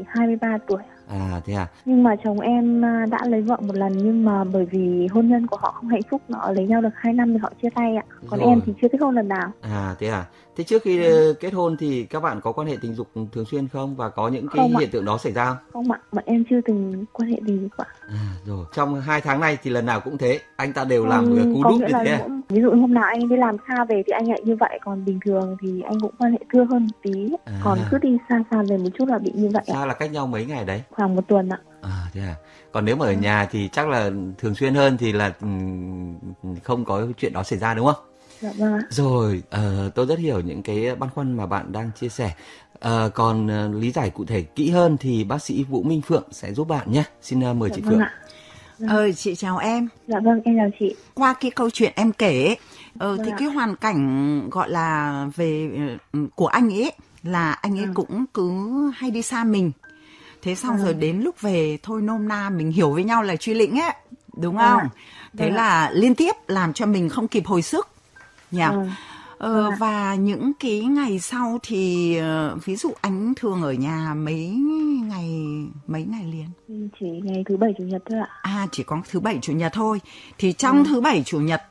23 tuổi. À thế à? Nhưng mà chồng em đã lấy vợ một lần, nhưng mà bởi vì hôn nhân của họ không hạnh phúc, họ lấy nhau được 2 năm thì họ chia tay ạ. Còn rồi. Em thì chưa kết hôn lần nào. À thế à? Thế trước khi kết hôn thì các bạn có quan hệ tình dục thường xuyên không? Và có những cái hiện tượng đó xảy ra không? Không ạ, bọn em chưa từng quan hệ tình dục ạ. À rồi, trong 2 tháng này thì lần nào cũng thế, anh ta đều làm cú đúp như thế. Ví dụ hôm nào anh đi làm xa về thì anh lại như vậy, còn bình thường thì anh cũng quan hệ thưa hơn một tí. Còn cứ đi xa về một chút là bị như vậy. Xa là cách nhau mấy ngày đấy? Khoảng 1 tuần ạ. À thế à. Còn nếu mà ở nhà thì chắc là thường xuyên hơn thì là không có chuyện đó xảy ra đúng không? Dạ vâng ạ. Rồi, tôi rất hiểu những cái băn khoăn mà bạn đang chia sẻ. Còn lý giải cụ thể kỹ hơn thì bác sĩ Vũ Minh Phượng sẽ giúp bạn nhé. Xin mời chị Phượng. Chị chào em. Dạ vâng, em chào chị. Qua cái câu chuyện em kể, thì cái hoàn cảnh gọi là về của anh ấy là anh ấy cũng cứ hay đi xa mình. Thế xong rồi đến lúc về thôi, nôm na mình hiểu với nhau là truy lĩnh ấy, đúng không? Thế là liên tiếp làm cho mình không kịp hồi sức nhỉ? Và những cái ngày sau thì ví dụ anh thường ở nhà mấy ngày liền? Chỉ ngày thứ 7 chủ nhật thôi ạ. À chỉ có thứ 7 chủ nhật thôi. Thì trong thứ 7 chủ nhật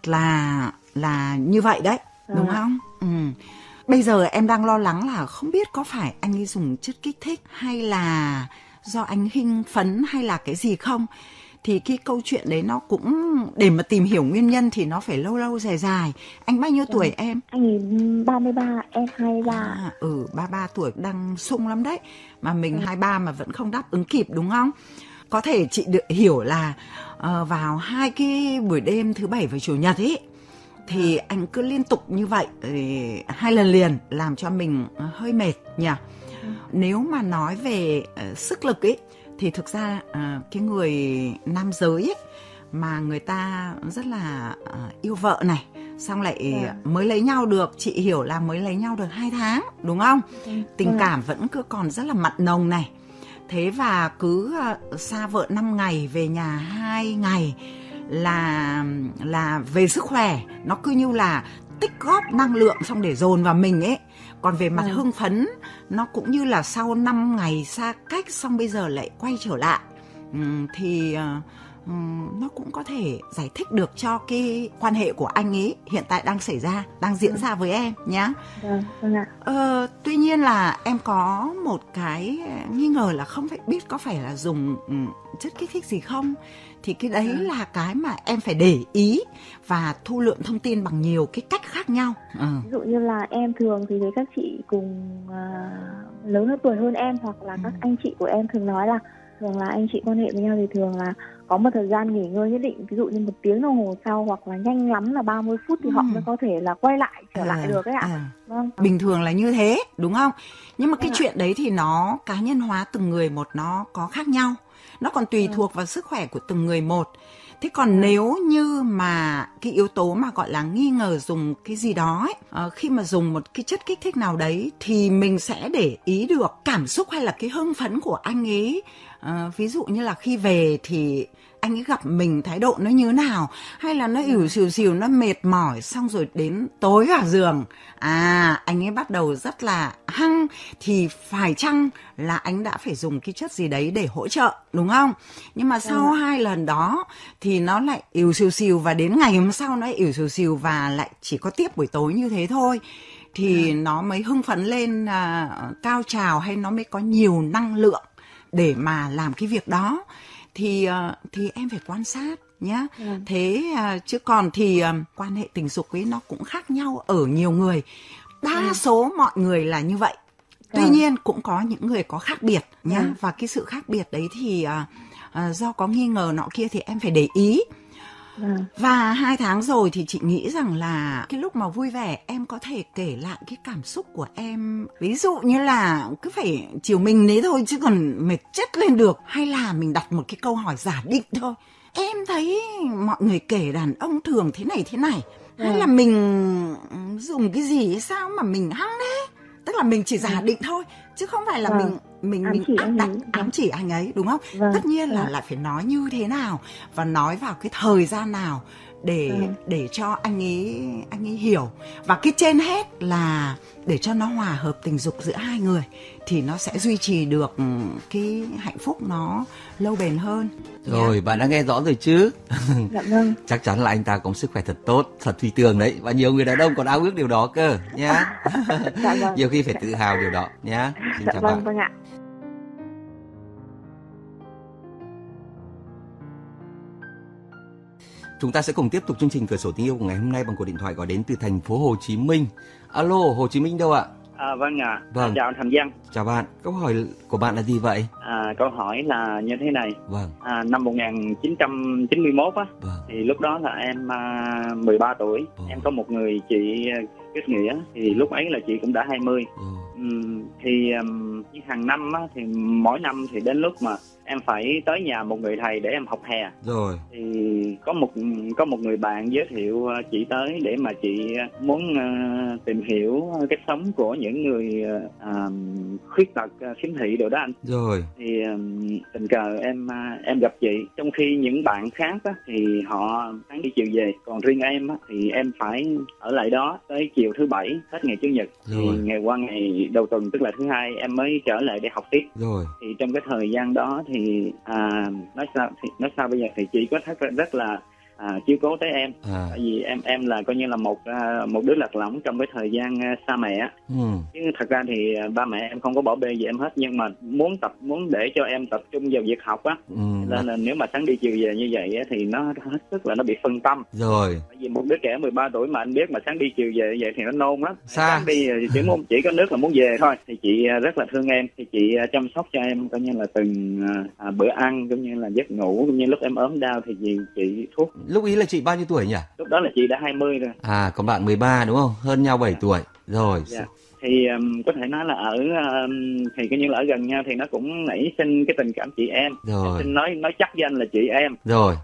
là như vậy đấy, đúng không? Bây giờ em đang lo lắng là không biết có phải anh ấy dùng chất kích thích hay là do anh hưng phấn hay là cái gì không. Thì cái câu chuyện đấy nó cũng, để mà tìm hiểu nguyên nhân thì nó phải lâu dài. Anh bao nhiêu tuổi em? Anh 33, em 23. 33 tuổi đang sung lắm đấy. Mà mình 23 mà vẫn không đáp ứng kịp đúng không? có thể chị được hiểu là vào hai cái buổi đêm thứ bảy và chủ nhật ấy, thì anh cứ liên tục như vậy hai lần liền làm cho mình hơi mệt nhỉ. Nếu mà nói về sức lực ấy thì thực ra cái người nam giới ấy, mà người ta rất là yêu vợ này, xong lại mới lấy nhau được, chị hiểu là mới lấy nhau được 2 tháng đúng không? Tình cảm vẫn cứ còn rất là mặn nồng này. Thế và cứ xa vợ 5 ngày về nhà 2 ngày là về sức khỏe nó cứ như là tích góp năng lượng xong để dồn vào mình ấy. Còn về mặt hưng phấn nó cũng như là sau 5 ngày xa cách xong bây giờ lại quay trở lại, thì nó cũng có thể giải thích được cho cái quan hệ của anh ấy hiện tại đang xảy ra, đang diễn ra với em nhá. Tuy nhiên là em có một cái nghi ngờ là không biết có phải là dùng chất kích thích gì không. Thì cái đấy là cái mà em phải để ý và thu lượm thông tin bằng nhiều cái cách khác nhau. Ví dụ như là em thường thì với các chị cùng lớn hơn tuổi hơn em, hoặc là các anh chị của em thường nói là thường là anh chị quan hệ với nhau thì thường là có một thời gian nghỉ ngơi nhất định, ví dụ như 1 tiếng đồng hồ sau hoặc là nhanh lắm là 30 phút thì họ mới có thể là quay lại trở lại được ấy ạ. Vâng. Bình thường là như thế đúng không? Nhưng mà cái chuyện đấy thì nó cá nhân hóa từng người một, nó có khác nhau. Nó còn tùy thuộc vào sức khỏe của từng người một. Thế còn nếu như mà cái yếu tố mà gọi là nghi ngờ dùng cái gì đó ấy, khi mà dùng một cái chất kích thích nào đấy thì mình sẽ để ý được cảm xúc hay là cái hưng phấn của anh ấy. Ví dụ như là khi về thì anh ấy gặp mình thái độ nó như nào, hay là nó ỉu xìu xìu, nó mệt mỏi, xong rồi đến tối vào giường anh ấy bắt đầu rất là hăng, thì phải chăng là anh đã phải dùng cái chất gì đấy để hỗ trợ đúng không? Nhưng mà sau 2 lần đó thì nó lại ỉu xìu xìu và đến ngày hôm sau nó ỉu xìu xìu và lại chỉ có tiếp buổi tối như thế thôi, thì nó mới hưng phấn lên cao trào, hay nó mới có nhiều năng lượng để mà làm cái việc đó. Thì em phải quan sát nhá. Thế chứ còn thì quan hệ tình dục ấy nó cũng khác nhau ở nhiều người. Đa số mọi người là như vậy. Tuy nhiên cũng có những người có khác biệt nhá. Và cái sự khác biệt đấy thì do có nghi ngờ nọ kia thì em phải để ý. Và 2 tháng rồi thì chị nghĩ rằng là cái lúc mà vui vẻ em có thể kể lại cái cảm xúc của em. Ví dụ như là cứ phải chiều mình đấy thôi chứ còn mệt chết lên được. Hay là mình đặt một cái câu hỏi giả định thôi. Em thấy mọi người kể đàn ông thường thế này thế này. Hay là mình dùng cái gì sao mà mình hăng đấy. Tức là mình chỉ giả định thôi chứ không phải là mình ám chỉ anh ấy đúng không? Tất nhiên là lại phải nói như thế nào và nói vào cái thời gian nào để cho anh ấy hiểu, và cái trên hết là để cho nó hòa hợp tình dục giữa hai người thì nó sẽ duy trì được cái hạnh phúc nó lâu bền hơn. Rồi, bạn đã nghe rõ rồi chứ? Dạ vâng. Chắc chắn là anh ta có sức khỏe thật tốt, thật phi thường đấy, và nhiều người đàn ông còn ao ước điều đó cơ nhá. Dạ vâng. Nhiều khi phải tự hào điều đó nhá. Xin chào bạn. Vâng ạ. Chúng ta sẽ cùng tiếp tục chương trình Cửa Sổ Tình Yêu của ngày hôm nay bằng cuộc điện thoại gọi đến từ thành phố Hồ Chí Minh. Alo, Hồ Chí Minh đâu ạ? Vâng. Chào Thành Giang. Chào bạn. Câu hỏi của bạn là gì vậy? Câu hỏi là như thế này. Vâng. Năm 1991 á. Vâng. Thì lúc đó là em 13 tuổi. Vâng. Em có một người chị kết nghĩa. Thì lúc ấy là chị cũng đã 20. Vâng. Thì hàng năm á, thì mỗi năm thì đến lúc mà em phải tới nhà một người thầy để em học hè. Rồi. Thì có một người bạn giới thiệu chị tới để mà chị muốn tìm hiểu cách sống của những người khuyết tật, khiếm thị đồ đó anh. Rồi. Thì tình cờ em gặp chị, trong khi những bạn khác á, thì họ sáng đi chiều về, còn riêng em á, thì em phải ở lại đó tới chiều thứ Bảy hết ngày Chủ Nhật. Rồi. Thì ngày qua ngày đầu tuần tức là thứ Hai em mới trở lại để học tiếp. Rồi. Thì trong cái thời gian đó thì nói sao bây giờ thì chị có rất là chiếu cố tới em. Tại vì em là coi như là một đứa lạc lõng trong cái thời gian xa mẹ. Chứ thật ra thì ba mẹ em không có bỏ bê gì em hết, nhưng mà muốn để cho em tập trung vào việc học á. Nên là nếu mà sáng đi chiều về như vậy thì nó hết sức là nó bị phân tâm. Rồi. Bởi vì một đứa trẻ 13 tuổi mà anh biết mà sáng đi chiều về như vậy thì nó nôn lắm. Sáng đi chỉ có nước là muốn về thôi. Thì chị rất là thương em, thì chị chăm sóc cho em coi như là từng bữa ăn, cũng như là giấc ngủ, cũng như lúc em ốm đau thì chị thuốc. Lúc ý là chị bao nhiêu tuổi nhỉ? Lúc đó là chị đã 20 rồi. À, còn bạn 13 đúng không? Hơn nhau 7 tuổi. Rồi. Yeah. Thì có thể nói là thì coi như là ở gần nhau thì nó cũng nảy sinh cái tình cảm chị em. Rồi. Em nói chắc với anh là chị em. Rồi.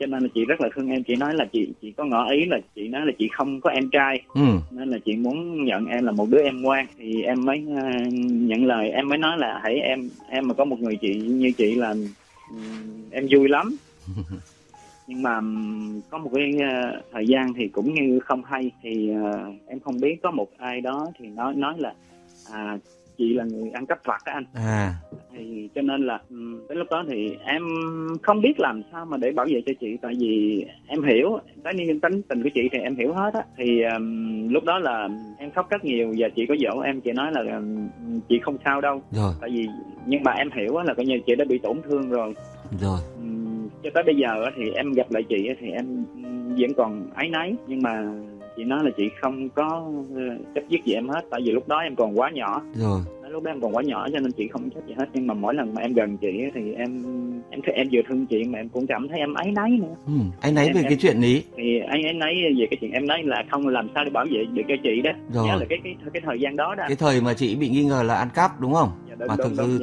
Cho nên là chị rất là thương em, chị nói là chị có ngỏ ý là chị nói là chị không có em trai. Nên là chị muốn nhận em là một đứa em ngoan, thì em mới nhận lời, em mới nói là hãy em mà có một người chị như chị là em vui lắm. Nhưng mà có một cái thời gian thì cũng như không hay, thì em không biết có một ai đó thì nói là chị là người ăn cắp vặt á anh. Thì cho nên là tới lúc đó thì em không biết làm sao mà để bảo vệ cho chị, tại vì em hiểu tính tình của chị thì em hiểu hết á. Thì lúc đó là em khóc rất nhiều và chị có dỗ em, chị nói là chị không sao đâu. Rồi. Tại vì nhưng mà em hiểu là coi như chị đã bị tổn thương rồi. Rồi. Cho tới bây giờ thì em gặp lại chị thì em vẫn còn áy náy, nhưng mà chị nói là chị không có trách giết gì em hết, tại vì lúc đó em còn quá nhỏ. Rồi. Lúc đó em còn quá nhỏ cho nên chị không trách gì hết, nhưng mà mỗi lần mà em gần chị thì em vừa thương chị mà em cũng cảm thấy em áy náy nữa. Áy náy về cái chuyện ý. Thì áy náy về cái chuyện em nói là không làm sao để bảo vệ được cho chị đó. Rồi. Nhớ là cái thời gian đó. Cái thời mà chị bị nghi ngờ là ăn cắp đúng không? Dạ, đúng, mà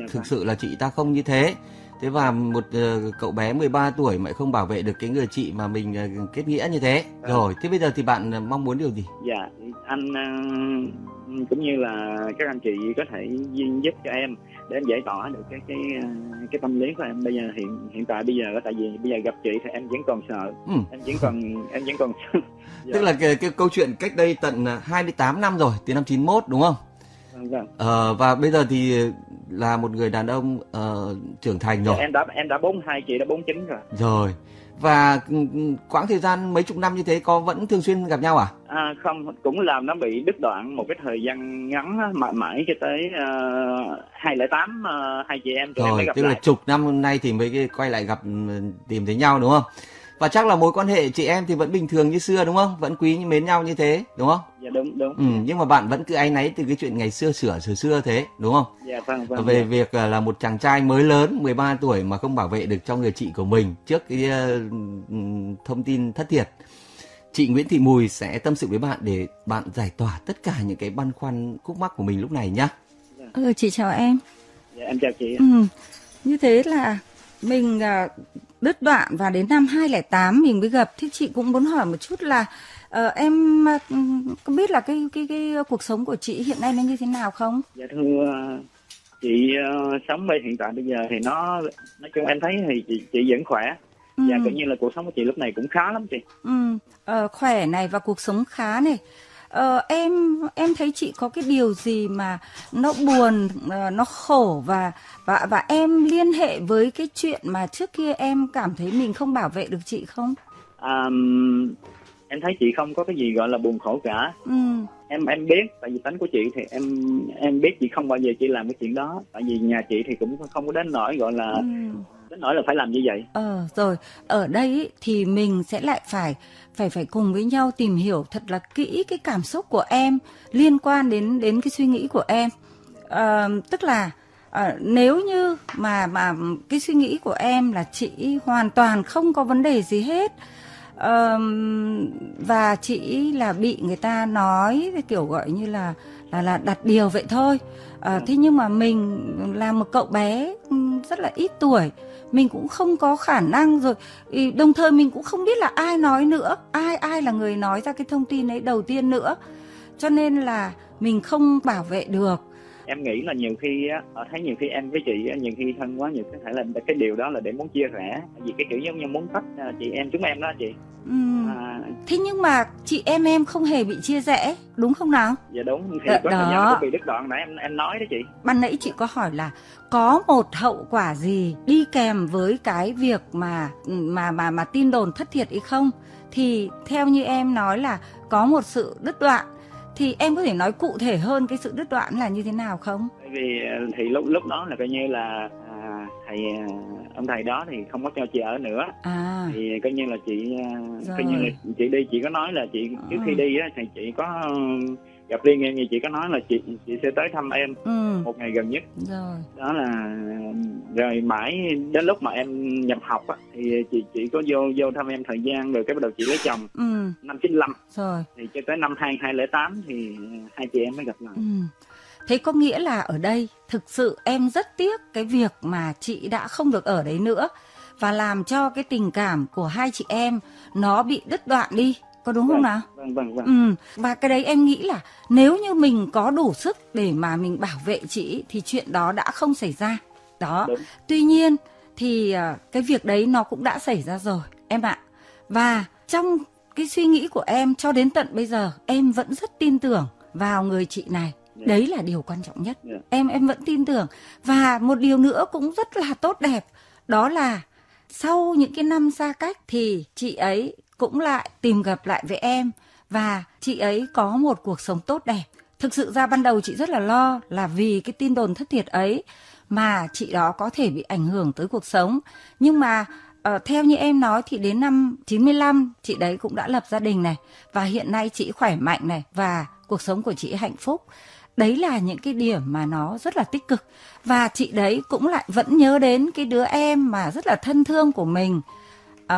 thực sự là chị ta không như thế. Thế và một cậu bé 13 tuổi mà không bảo vệ được cái người chị mà mình kết nghĩa như thế. Rồi, thế bây giờ thì bạn mong muốn điều gì? Dạ, anh cũng như là các anh chị có thể giúp cho em để em giải tỏa được cái tâm lý của em bây giờ hiện tại bây giờ, tại vì bây giờ gặp chị thì em vẫn còn sợ. Em vẫn còn dạ. Tức là cái câu chuyện cách đây tận 28 năm rồi, từ năm 91 đúng không? Vâng. Và bây giờ thì là một người đàn ông trưởng thành rồi. Em đã 42, chị đã 49 rồi. Rồi. Và quãng thời gian mấy chục năm như thế có vẫn thường xuyên gặp nhau à? À không, cũng làm nó bị đứt đoạn một cái thời gian ngắn, mãi cho tới 2008 hai chị em tụi em mới gặp lại. Rồi, tức là chục năm nay thì mới quay lại gặp tìm thấy nhau đúng không? Và chắc là mối quan hệ chị em thì vẫn bình thường như xưa đúng không? Vẫn quý mến nhau như thế đúng không? Dạ đúng. Nhưng mà bạn vẫn cứ áy náy từ cái chuyện ngày xưa sửa thế đúng không? Dạ vâng. Về việc là một chàng trai mới lớn 13 tuổi mà không bảo vệ được cho người chị của mình trước cái thông tin thất thiệt. Chị Nguyễn Thị Mùi sẽ tâm sự với bạn để bạn giải tỏa tất cả những cái băn khoăn khúc mắc của mình lúc này nhá. Dạ. Chị chào em. Dạ em chào chị. Như thế là mình đứt đoạn và đến năm 2008 mình mới gặp. Thế chị cũng muốn hỏi một chút là em có biết là cái cuộc sống của chị hiện nay nó như thế nào không? Dạ thưa chị, sống hiện tại bây giờ thì nó nói chung em thấy thì chị vẫn khỏe. Dạ cũng như là cuộc sống của chị lúc này cũng khá lắm chị. Khỏe này và cuộc sống khá này. Em thấy chị có cái điều gì mà nó buồn, nó khổ và em liên hệ với cái chuyện mà trước kia em cảm thấy mình không bảo vệ được chị không? Em thấy chị không có cái gì gọi là buồn khổ cả. Em biết, tại vì tính của chị thì em biết chị không bao giờ chị làm cái chuyện đó, tại vì nhà chị thì cũng không có đến nỗi gọi là đến nỗi là phải làm như vậy. Rồi ở đây thì mình sẽ lại phải cùng với nhau tìm hiểu thật là kỹ cái cảm xúc của em liên quan đến cái suy nghĩ của em. Tức là nếu như mà cái suy nghĩ của em là chị hoàn toàn không có vấn đề gì hết. Và chị là bị người ta nói kiểu gọi như là đặt điều vậy thôi. Thế nhưng mà mình là một cậu bé rất là ít tuổi, mình cũng không có khả năng rồi, đồng thời mình cũng không biết là ai nói nữa, ai là người nói ra cái thông tin ấy đầu tiên nữa, cho nên là mình không bảo vệ được. Em nghĩ là nhiều khi thấy em với chị nhiều khi thân quá, nhiều có thể là cái điều đó là để muốn chia rẽ, vì cái kiểu giống như muốn tách chị em chúng em đó chị. Thế nhưng mà chị em không hề bị chia rẽ đúng không nào? Dạ đúng, thì có thời gian nó bị đứt đoạn nãy em nói đó chị. Ban nãy chị có hỏi là có một hậu quả gì đi kèm với cái việc mà tin đồn thất thiệt hay không? Thì theo như em nói là có một sự đứt đoạn. Thì em có thể nói cụ thể hơn cái sự đứt đoạn là như thế nào không? Bởi vì thì lúc đó là coi như là ông thầy đó thì không có cho chị ở nữa, thì coi như là chị đi, chị có nói là chị trước khi đi á thì chị có gặp riêng em, thì chị có nói là chị sẽ tới thăm em một ngày gần nhất. Rồi. Đó là rồi mãi đến lúc mà em nhập học á, thì chị có vô thăm em thời gian, rồi cái bắt đầu chị lấy chồng năm 95. Rồi. Thì cho tới năm 2008 thì hai chị em mới gặp lại. Thế có nghĩa là ở đây thực sự em rất tiếc cái việc mà chị đã không được ở đấy nữa, và làm cho cái tình cảm của hai chị em nó bị đứt đoạn đi. Có đúng không nào? Vâng. Và cái đấy em nghĩ là nếu như mình có đủ sức để mà mình bảo vệ chị thì chuyện đó đã không xảy ra. Đó. Đúng. Tuy nhiên thì cái việc đấy nó cũng đã xảy ra rồi em ạ. Và trong cái suy nghĩ của em cho đến tận bây giờ, em vẫn rất tin tưởng vào người chị này. Đấy là điều quan trọng nhất. Em vẫn tin tưởng. Và một điều nữa cũng rất là tốt đẹp, đó là sau những cái năm xa cách thì chị ấy cũng lại tìm gặp lại với em, và chị ấy có một cuộc sống tốt đẹp. Thực sự ra ban đầu chị rất là lo là vì cái tin đồn thất thiệt ấy mà chị đó có thể bị ảnh hưởng tới cuộc sống. Nhưng mà theo như em nói thì đến năm 95 chị đấy cũng đã lập gia đình này, và hiện nay chị khỏe mạnh này, và cuộc sống của chị hạnh phúc. Đấy là những cái điểm mà nó rất là tích cực. Và chị đấy cũng lại vẫn nhớ đến cái đứa em mà rất là thân thương của mình.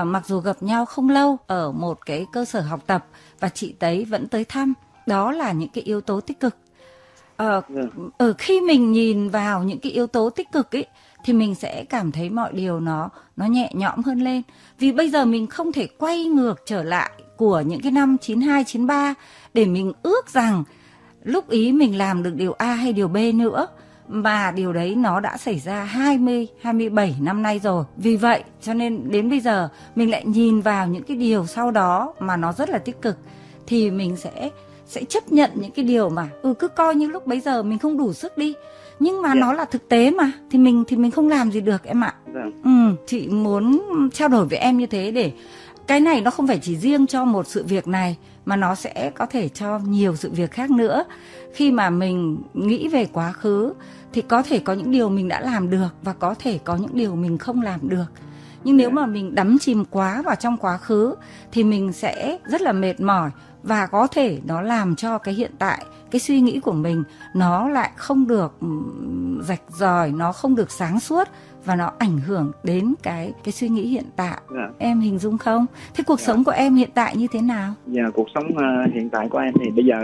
Mặc dù gặp nhau không lâu ở một cái cơ sở học tập, và chị đấy vẫn tới thăm. Đó là những cái yếu tố tích cực. Khi mình nhìn vào những cái yếu tố tích cực ấy, thì mình sẽ cảm thấy mọi điều nó nhẹ nhõm hơn lên. Vì bây giờ mình không thể quay ngược trở lại của những cái năm 92, 93 để mình ước rằng lúc ý mình làm được điều A hay điều B nữa, mà điều đấy nó đã xảy ra 20, 27 năm nay rồi. Vì vậy cho nên đến bây giờ mình lại nhìn vào những cái điều sau đó mà nó rất là tích cực, thì mình sẽ chấp nhận những cái điều mà cứ coi như lúc bấy giờ mình không đủ sức đi. Nhưng mà nó là thực tế mà, thì mình không làm gì được em ạ. Chị muốn trao đổi với em như thế để cái này nó không phải chỉ riêng cho một sự việc này, mà nó sẽ có thể cho nhiều sự việc khác nữa. Khi mà mình nghĩ về quá khứ thì có thể có những điều mình đã làm được, và có thể có những điều mình không làm được. Nhưng nếu mà mình đắm chìm quá vào trong quá khứ thì mình sẽ rất là mệt mỏi, và có thể nó làm cho cái hiện tại, cái suy nghĩ của mình nó lại không được rạch ròi, nó không được sáng suốt, và nó ảnh hưởng đến cái suy nghĩ hiện tại. Em hình dung không? Thế cuộc sống của em hiện tại như thế nào? Cuộc sống hiện tại của em thì bây giờ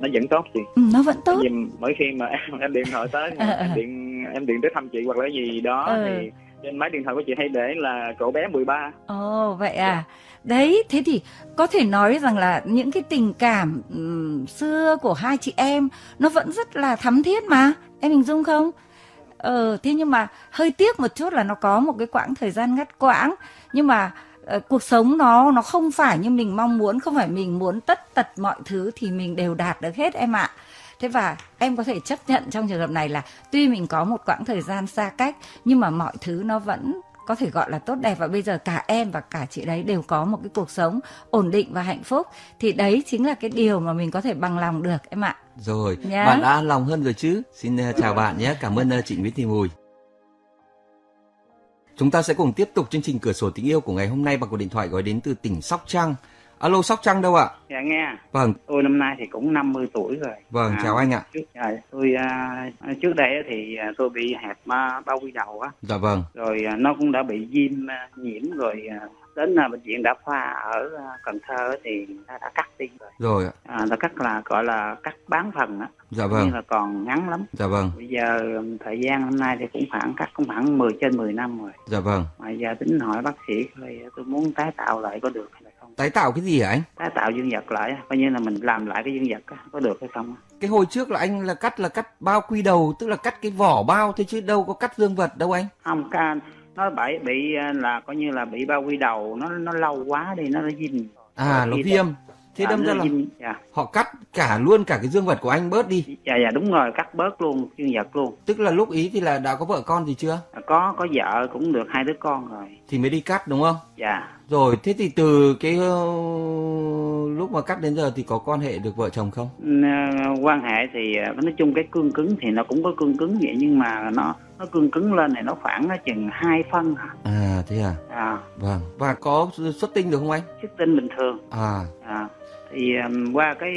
nó vẫn tốt chị. Nó vẫn tốt. Mỗi khi mà em điện thoại tới, em điện tới thăm chị hoặc là gì đó thì trên máy điện thoại của chị hay để là cậu bé 13. Ồ, vậy à? Đấy, thế thì có thể nói rằng là những cái tình cảm xưa của hai chị em nó vẫn rất là thắm thiết mà. Em hình dung không? Thế nhưng mà hơi tiếc một chút là nó có một cái quãng thời gian ngắt quãng. Nhưng mà cuộc sống nó không phải như mình mong muốn, không phải mình muốn tất tật mọi thứ thì mình đều đạt được hết em ạ. Thế và em có thể chấp nhận trong trường hợp này là tuy mình có một quãng thời gian xa cách, nhưng mà mọi thứ nó vẫn có thể gọi là tốt đẹp. Và bây giờ cả em và cả chị đấy đều có một cái cuộc sống ổn định và hạnh phúc. Thì đấy chính là cái điều mà mình có thể bằng lòng được em ạ. Rồi, bạn đã lòng hơn rồi chứ. Xin chào bạn nhé. Cảm ơn chị Nguyễn Thị Mùi. Chúng ta sẽ cùng tiếp tục chương trình Cửa Sổ Tình Yêu của ngày hôm nay bằng cuộc điện thoại gọi đến từ tỉnh Sóc Trăng. Alo, Sóc Trăng đâu ạ? Dạ nghe. Vâng. Tôi năm nay thì cũng 50 tuổi rồi. Vâng, chào anh ạ. Tôi trước đây thì tôi bị hẹp bao quy đầu á. Dạ vâng. Rồi nó cũng đã bị viêm nhiễm rồi, đến bệnh viện Đa Khoa ở Cần Thơ thì đã cắt đi rồi. Rồi ạ. Đã cắt là gọi là cắt bán phần á. Dạ vâng. Nhưng là còn ngắn lắm. Dạ vâng. Bây giờ thời gian năm nay thì cũng khoảng cắt cũng khoảng 10 trên 10 năm rồi. Dạ vâng. Mà giờ tính hỏi bác sĩ thì tôi muốn tái tạo lại có được hay không? Tái tạo cái gì hả anh? Tái tạo dương vật lại, coi như là mình làm lại cái dương vật á, có được hay không? Cái hồi trước là anh là cắt bao quy đầu, tức là cắt cái vỏ bao thôi chứ đâu có cắt dương vật đâu anh. Không, nó bị là coi như là bị bao quy đầu nó lâu quá đi, nó viêm. Nó viêm. Thế đâm ra là họ cắt cả cái dương vật của anh bớt đi. Dạ đúng rồi, cắt bớt luôn dương vật luôn. Tức là lúc ý thì là đã có vợ con gì chưa? Có vợ cũng được 2 đứa con rồi. Thì mới đi cắt đúng không? Dạ. Rồi thế thì từ cái lúc mà cắt đến giờ thì có quan hệ được vợ chồng không? Quan hệ thì nói chung cái cương cứng thì nó cũng có cương cứng vậy, nhưng mà nó nó cương cứng lên thì nó khoảng chừng 2 phân. À thế à? À. Vâng. Và có xuất tinh được không anh? Xuất tinh bình thường. À. À. Thì qua cái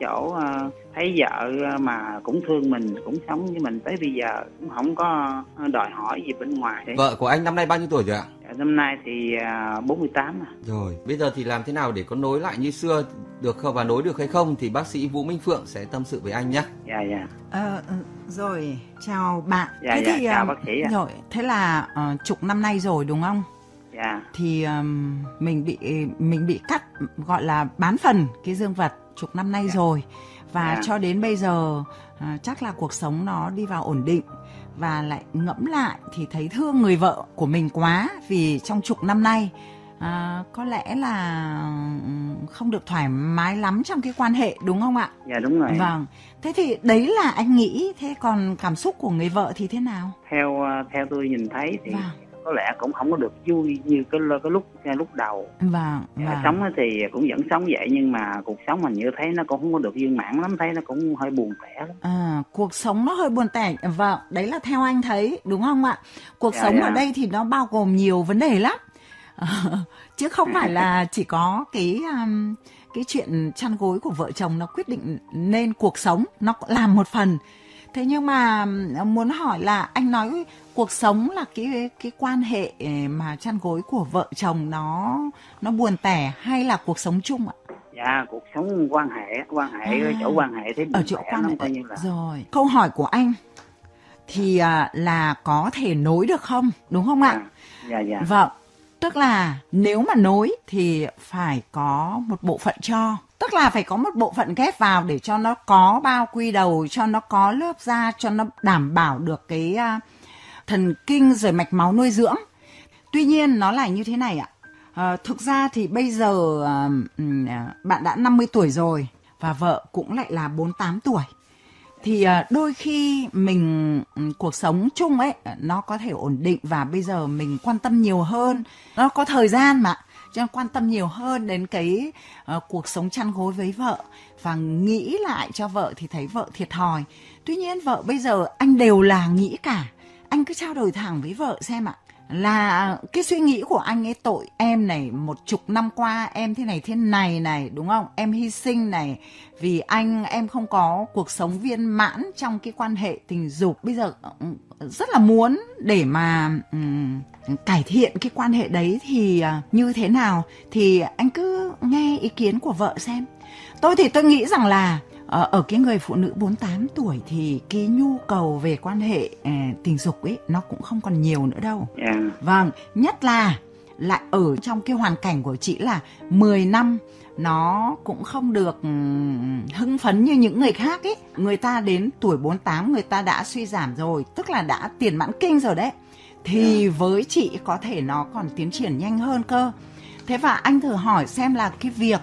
chỗ thấy vợ mà cũng thương mình, cũng sống với mình tới bây giờ, cũng không có đòi hỏi gì bên ngoài đấy. Vợ của anh năm nay bao nhiêu tuổi rồi ạ? Năm nay thì 48 rồi. Bây giờ thì làm thế nào để có nối lại như xưa được không, và nối được hay không thì bác sĩ Vũ Minh Phượng sẽ tâm sự với anh nhé. Dạ dạ. Rồi chào bạn. Dạ, thế dạ, thì, chào bác sĩ. Rồi thế là chục năm nay rồi đúng không? Dạ. Thì mình bị cắt, gọi là bán phần cái dương vật chục năm nay. Dạ. Rồi. Và dạ. Cho đến bây giờ chắc là cuộc sống nó đi vào ổn định. Và lại ngẫm lại thì thấy thương người vợ của mình quá, vì trong chục năm nay có lẽ là không được thoải mái lắm trong cái quan hệ, đúng không ạ? Dạ đúng rồi. Vâng. Thế thì đấy là anh nghĩ, thế còn cảm xúc của người vợ thì thế nào? Theo tôi nhìn thấy thì vâng. Có lẽ cũng không có được vui như cái lúc đầu. Vâng. Vâng. Sống thì cũng vẫn sống vậy, nhưng mà cuộc sống mình như thấy nó cũng không có được viên mãn lắm, thấy nó cũng hơi buồn tẻ lắm. À, cuộc sống nó hơi buồn tẻ. Vâng, đấy là theo anh thấy đúng không ạ? Cuộc sống ở đây thì nó bao gồm nhiều vấn đề lắm. Chứ không phải là chỉ có cái chuyện chăn gối của vợ chồng nó quyết định nên cuộc sống, nó làm một phần. Thế nhưng mà muốn hỏi là anh nói cuộc sống là cái quan hệ mà chăn gối của vợ chồng nó buồn tẻ, hay là cuộc sống chung ạ? Dạ, cuộc sống quan hệ ở chỗ quan hệ thế. Ở chỗ quan hệ như là... Rồi, câu hỏi của anh thì là có thể nối được không? Đúng không ạ? Dạ, dạ. Vâng. Tức là nếu mà nối thì phải có một bộ phận cho, tức là phải có một bộ phận ghép vào để cho nó có bao quy đầu, cho nó có lớp da, cho nó đảm bảo được cái thần kinh rồi mạch máu nuôi dưỡng. Tuy nhiên nó là như thế này ạ. Thực ra thì bây giờ bạn đã 50 tuổi rồi và vợ cũng lại là 48 tuổi. Thì đôi khi mình cuộc sống chung ấy nó có thể ổn định, và bây giờ mình quan tâm nhiều hơn, nó có thời gian mà, cho nên quan tâm nhiều hơn đến cái cuộc sống chăn gối với vợ, và nghĩ lại cho vợ thì thấy vợ thiệt thòi. Tuy nhiên vợ bây giờ anh đều là nghĩ cả, anh cứ trao đổi thẳng với vợ xem ạ. Là cái suy nghĩ của anh ấy, tội em này, 10 năm qua em thế này này đúng không, em hy sinh này vì anh, em không có cuộc sống viên mãn trong cái quan hệ tình dục, bây giờ rất là muốn để mà cải thiện cái quan hệ đấy thì như thế nào, thì anh cứ nghe ý kiến của vợ xem. Tôi thì tôi nghĩ rằng là ở cái người phụ nữ 48 tuổi thì cái nhu cầu về quan hệ tình dục ấy nó cũng không còn nhiều nữa đâu. Yeah. Vâng, nhất là lại ở trong cái hoàn cảnh của chị là 10 năm nó cũng không được hưng phấn như những người khác ấy. Người ta đến tuổi 48 người ta đã suy giảm rồi, tức là đã tiền mãn kinh rồi đấy. Thì yeah. Với chị có thể nó còn tiến triển nhanh hơn cơ. Thế và anh thử hỏi xem là cái việc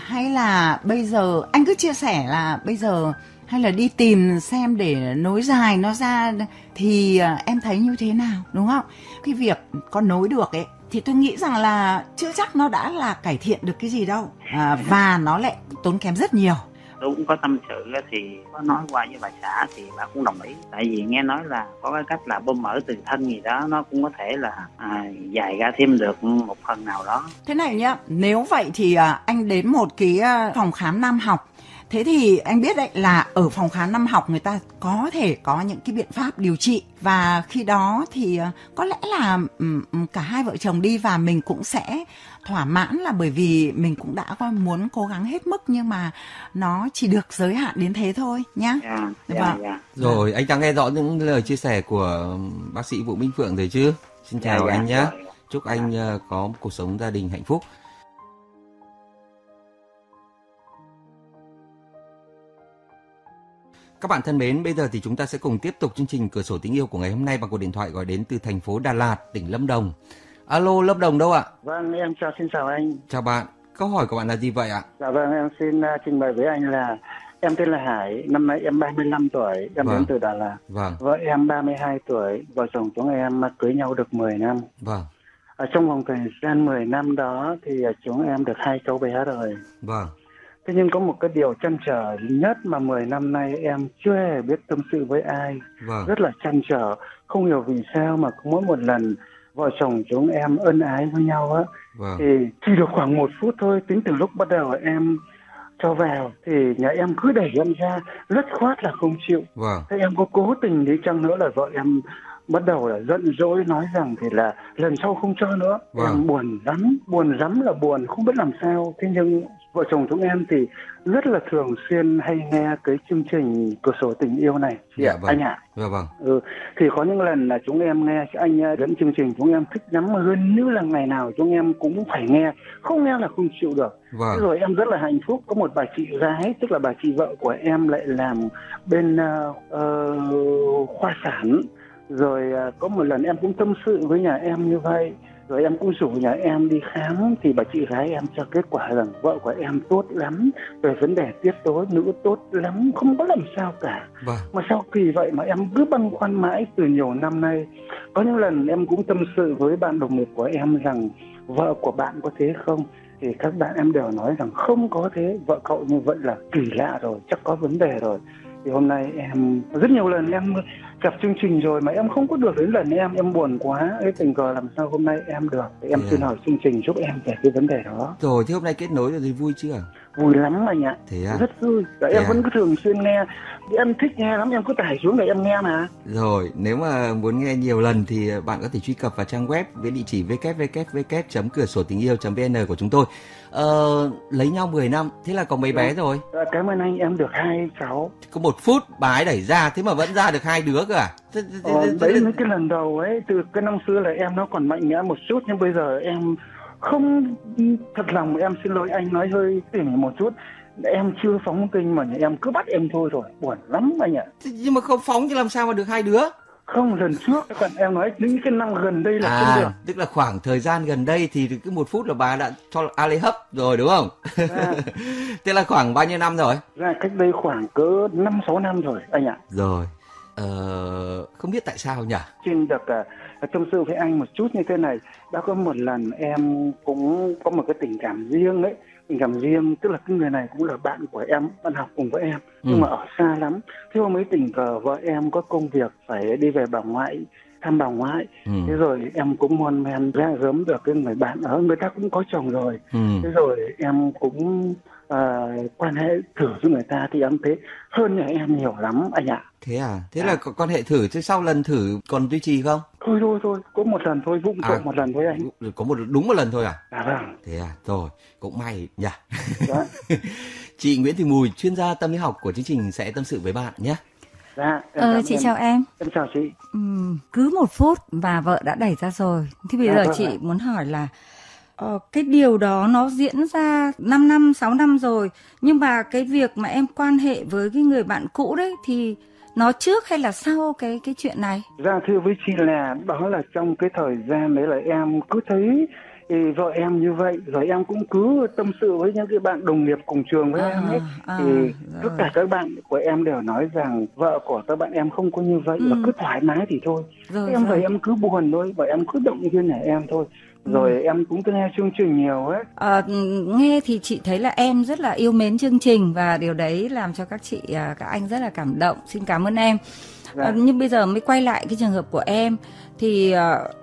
hay là bây giờ anh cứ chia sẻ là bây giờ hay là đi tìm xem để nối dài nó ra thì em thấy như thế nào, đúng không? Cái việc có nối được ấy thì tôi nghĩ rằng là chưa chắc nó đã là cải thiện được cái gì đâu, và nó lại tốn kém rất nhiều. Tôi cũng có tâm sự thì có nói qua với bà xã thì bà cũng đồng ý, tại vì nghe nói là có cái cách là bơm mỡ từ thân gì đó nó cũng có thể là dài ra thêm được một phần nào đó. Thế này nhá, nếu vậy thì anh đến một cái phòng khám nam học. Thế thì anh biết đấy là ở phòng khám nam học người ta có thể có những cái biện pháp điều trị, và khi đó thì có lẽ là cả hai vợ chồng đi và mình cũng sẽ thỏa mãn, là bởi vì mình cũng đã muốn cố gắng hết mức nhưng mà nó chỉ được giới hạn đến thế thôi nhá. Yeah. Rồi anh đã nghe rõ những lời chia sẻ của bác sĩ Vũ Minh Phượng rồi chứ? Xin chào anh nhé. Chúc anh có một cuộc sống gia đình hạnh phúc. Các bạn thân mến, bây giờ thì chúng ta sẽ cùng tiếp tục chương trình Cửa Sổ Tình Yêu của ngày hôm nay bằng cuộc điện thoại gọi đến từ thành phố Đà Lạt, tỉnh Lâm Đồng. Alo, Lâm Đồng đâu ạ? Vâng, em chào, xin chào anh. Chào bạn, câu hỏi của bạn là gì vậy ạ? Dạ vâng, em xin trình bày với anh là em tên là Hải, năm nay em 35 tuổi, em đến từ Đà Lạt. Vâng. Vợ em 32 tuổi, vợ chồng chúng em cưới nhau được 10 năm. Vâng. Ở trong vòng thời gian 10 năm đó thì chúng em được 2 cháu bé rồi. Vâng. Thế nhưng có một cái điều trăn trở nhất mà 10 năm nay em chưa hề biết tâm sự với ai. Vâng. Rất là trăn trở, không hiểu vì sao mà mỗi một lần vợ chồng chúng em ân ái với nhau á, vâng, thì chỉ được khoảng 1 phút thôi, tính từ lúc bắt đầu em cho vào thì nhà em cứ đẩy em ra, rất khoát là không chịu. Vâng. Thế em có cố tình đi chăng nữa là vợ em bắt đầu là giận dỗi, nói rằng thì là lần sau không cho nữa. Vâng. Em buồn lắm là buồn, không biết làm sao. Thế nhưng vợ chồng chúng em thì rất là thường xuyên hay nghe cái chương trình Cửa Sổ Tình Yêu này, dạ, vâng, anh ạ. Dạ vâng. Ừ, thì có những lần là chúng em nghe anh dẫn chương trình, chúng em thích lắm, mà hơn như là ngày nào chúng em cũng phải nghe, không nghe là không chịu được. Vâng. Rồi em rất là hạnh phúc, có một bà chị gái, tức là bà chị vợ của em lại làm bên khoa sản. Rồi có một lần em cũng tâm sự với nhà em như vậy, rồi em cũng rủ nhà em đi khám, thì bà chị gái em cho kết quả rằng vợ của em tốt lắm, về vấn đề tiết tối nữ tốt lắm, không có làm sao cả. Vâng. Mà sao kỳ vậy mà em cứ băn khoăn mãi từ nhiều năm nay. Có những lần em cũng tâm sự với bạn đồng nghiệp của em rằng vợ của bạn có thế không? Thì các bạn em đều nói rằng không có thế, vợ cậu như vậy là kỳ lạ rồi, chắc có vấn đề rồi. Thì hôm nay em rất nhiều lần em gặp chương trình rồi mà em không có được đến lần em buồn quá. Cái tình cờ làm sao hôm nay em được, em xin hỏi chương trình giúp em về cái vấn đề đó. Rồi thế hôm nay kết nối rồi thì vui chưa? Vui lắm anh ạ. Thế à? Rất vui. Đấy, em vẫn cứ thường xuyên nghe, em thích nghe lắm, em cứ tải xuống để em nghe mà. Rồi nếu mà muốn nghe nhiều lần thì bạn có thể truy cập vào trang web với địa chỉ www.cursổ-tình-yêu.vn của chúng tôi. Lấy nhau 10 năm, thế là còn mấy bé rồi. Cảm ơn anh, em được 2 cháu. Có 1 phút bà ấy đẩy ra, thế mà vẫn ra được 2 đứa cơ à? Đấy, cái lần đầu ấy, từ cái năm xưa là em nó còn mạnh mẽ một chút, nhưng bây giờ em không, thật lòng em xin lỗi anh, nói hơi tỉnh một chút, em chưa phóng kinh mà em cứ bắt em thôi rồi, buồn lắm anh ạ. Nhưng mà không phóng thì làm sao mà được 2 đứa? Không, lần trước còn em nói những cái năm gần đây là không được. Tức là khoảng thời gian gần đây thì cứ 1 phút là bà đã cho Ale hấp rồi đúng không? Thế là khoảng bao nhiêu năm rồi? Cách đây khoảng cỡ 5-6 năm rồi anh ạ. Rồi. Không biết tại sao nhỉ? Xin được tâm sự với anh một chút như thế này. Đã có một lần em cũng có một cái tình cảm riêng ấy. Tình cảm riêng tức là cái người này cũng là bạn của em, bạn học cùng với em, nhưng mà ở xa lắm. Thế hôm ấy tình cờ vợ em có công việc phải đi về bà ngoại, thăm bà ngoại. Thế rồi em cũng mon men ra gớm được cái người bạn ở, người ta cũng có chồng rồi. Thế rồi em cũng quan hệ thử với người ta thì em thấy hơn nhà em nhiều lắm anh ạ. Thế à? Thế là quan hệ thử chứ sau lần thử còn duy trì không? Thôi, có một lần thôi, vụng trộm một lần thôi anh. Có đúng một lần thôi à? À vâng. Thế à, rồi, cũng may nhỉ. Dạ. Chị Nguyễn Thị Mùi, chuyên gia tâm lý học của chương trình sẽ tâm sự với bạn nhé. Dạ. Chị chào em. Em chào chị. Cứ 1 phút mà vợ đã đẩy ra rồi. Thế bây giờ chị muốn hỏi là cái điều đó nó diễn ra 5 năm, 6 năm rồi. Nhưng mà cái việc mà em quan hệ với cái người bạn cũ đấy thì nó trước hay là sau cái chuyện này? Dạ thưa với chị là đó là trong cái thời gian đấy là em cứ thấy vợ em như vậy, rồi em cũng cứ tâm sự với những cái bạn đồng nghiệp cùng trường với em ấy. Thì tất cả các bạn của em đều nói rằng vợ của các bạn em không có như vậy, và cứ thoải mái thì thôi. Rồi, em rồi em cứ buồn thôi, và em cứ động viên nhà em thôi. Rồi em cũng cứ nghe chương trình nhiều ấy. Nghe thì chị thấy là em rất là yêu mến chương trình, và điều đấy làm cho các chị, các anh rất là cảm động. Xin cảm ơn em. Dạ. Nhưng bây giờ mới quay lại cái trường hợp của em. Thì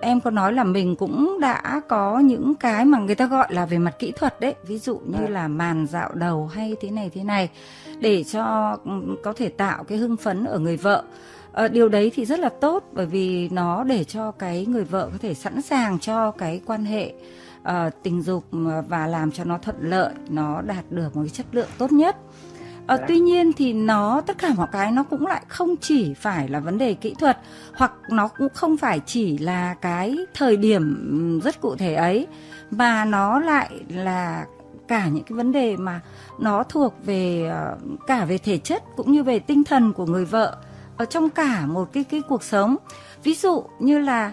em có nói là mình cũng đã có những cái mà người ta gọi là về mặt kỹ thuật đấy. Ví dụ như là màn dạo đầu hay thế này, để cho có thể tạo cái hưng phấn ở người vợ. Điều đấy thì rất là tốt, bởi vì nó để cho cái người vợ có thể sẵn sàng cho cái quan hệ tình dục, và làm cho nó thuận lợi, nó đạt được một cái chất lượng tốt nhất. Tuy nhiên thì tất cả mọi cái nó cũng lại không chỉ phải là vấn đề kỹ thuật, hoặc nó cũng không phải chỉ là cái thời điểm rất cụ thể ấy, mà nó lại là cả những cái vấn đề mà nó thuộc về cả về thể chất cũng như về tinh thần của người vợ ở trong cả một cái cuộc sống. Ví dụ như là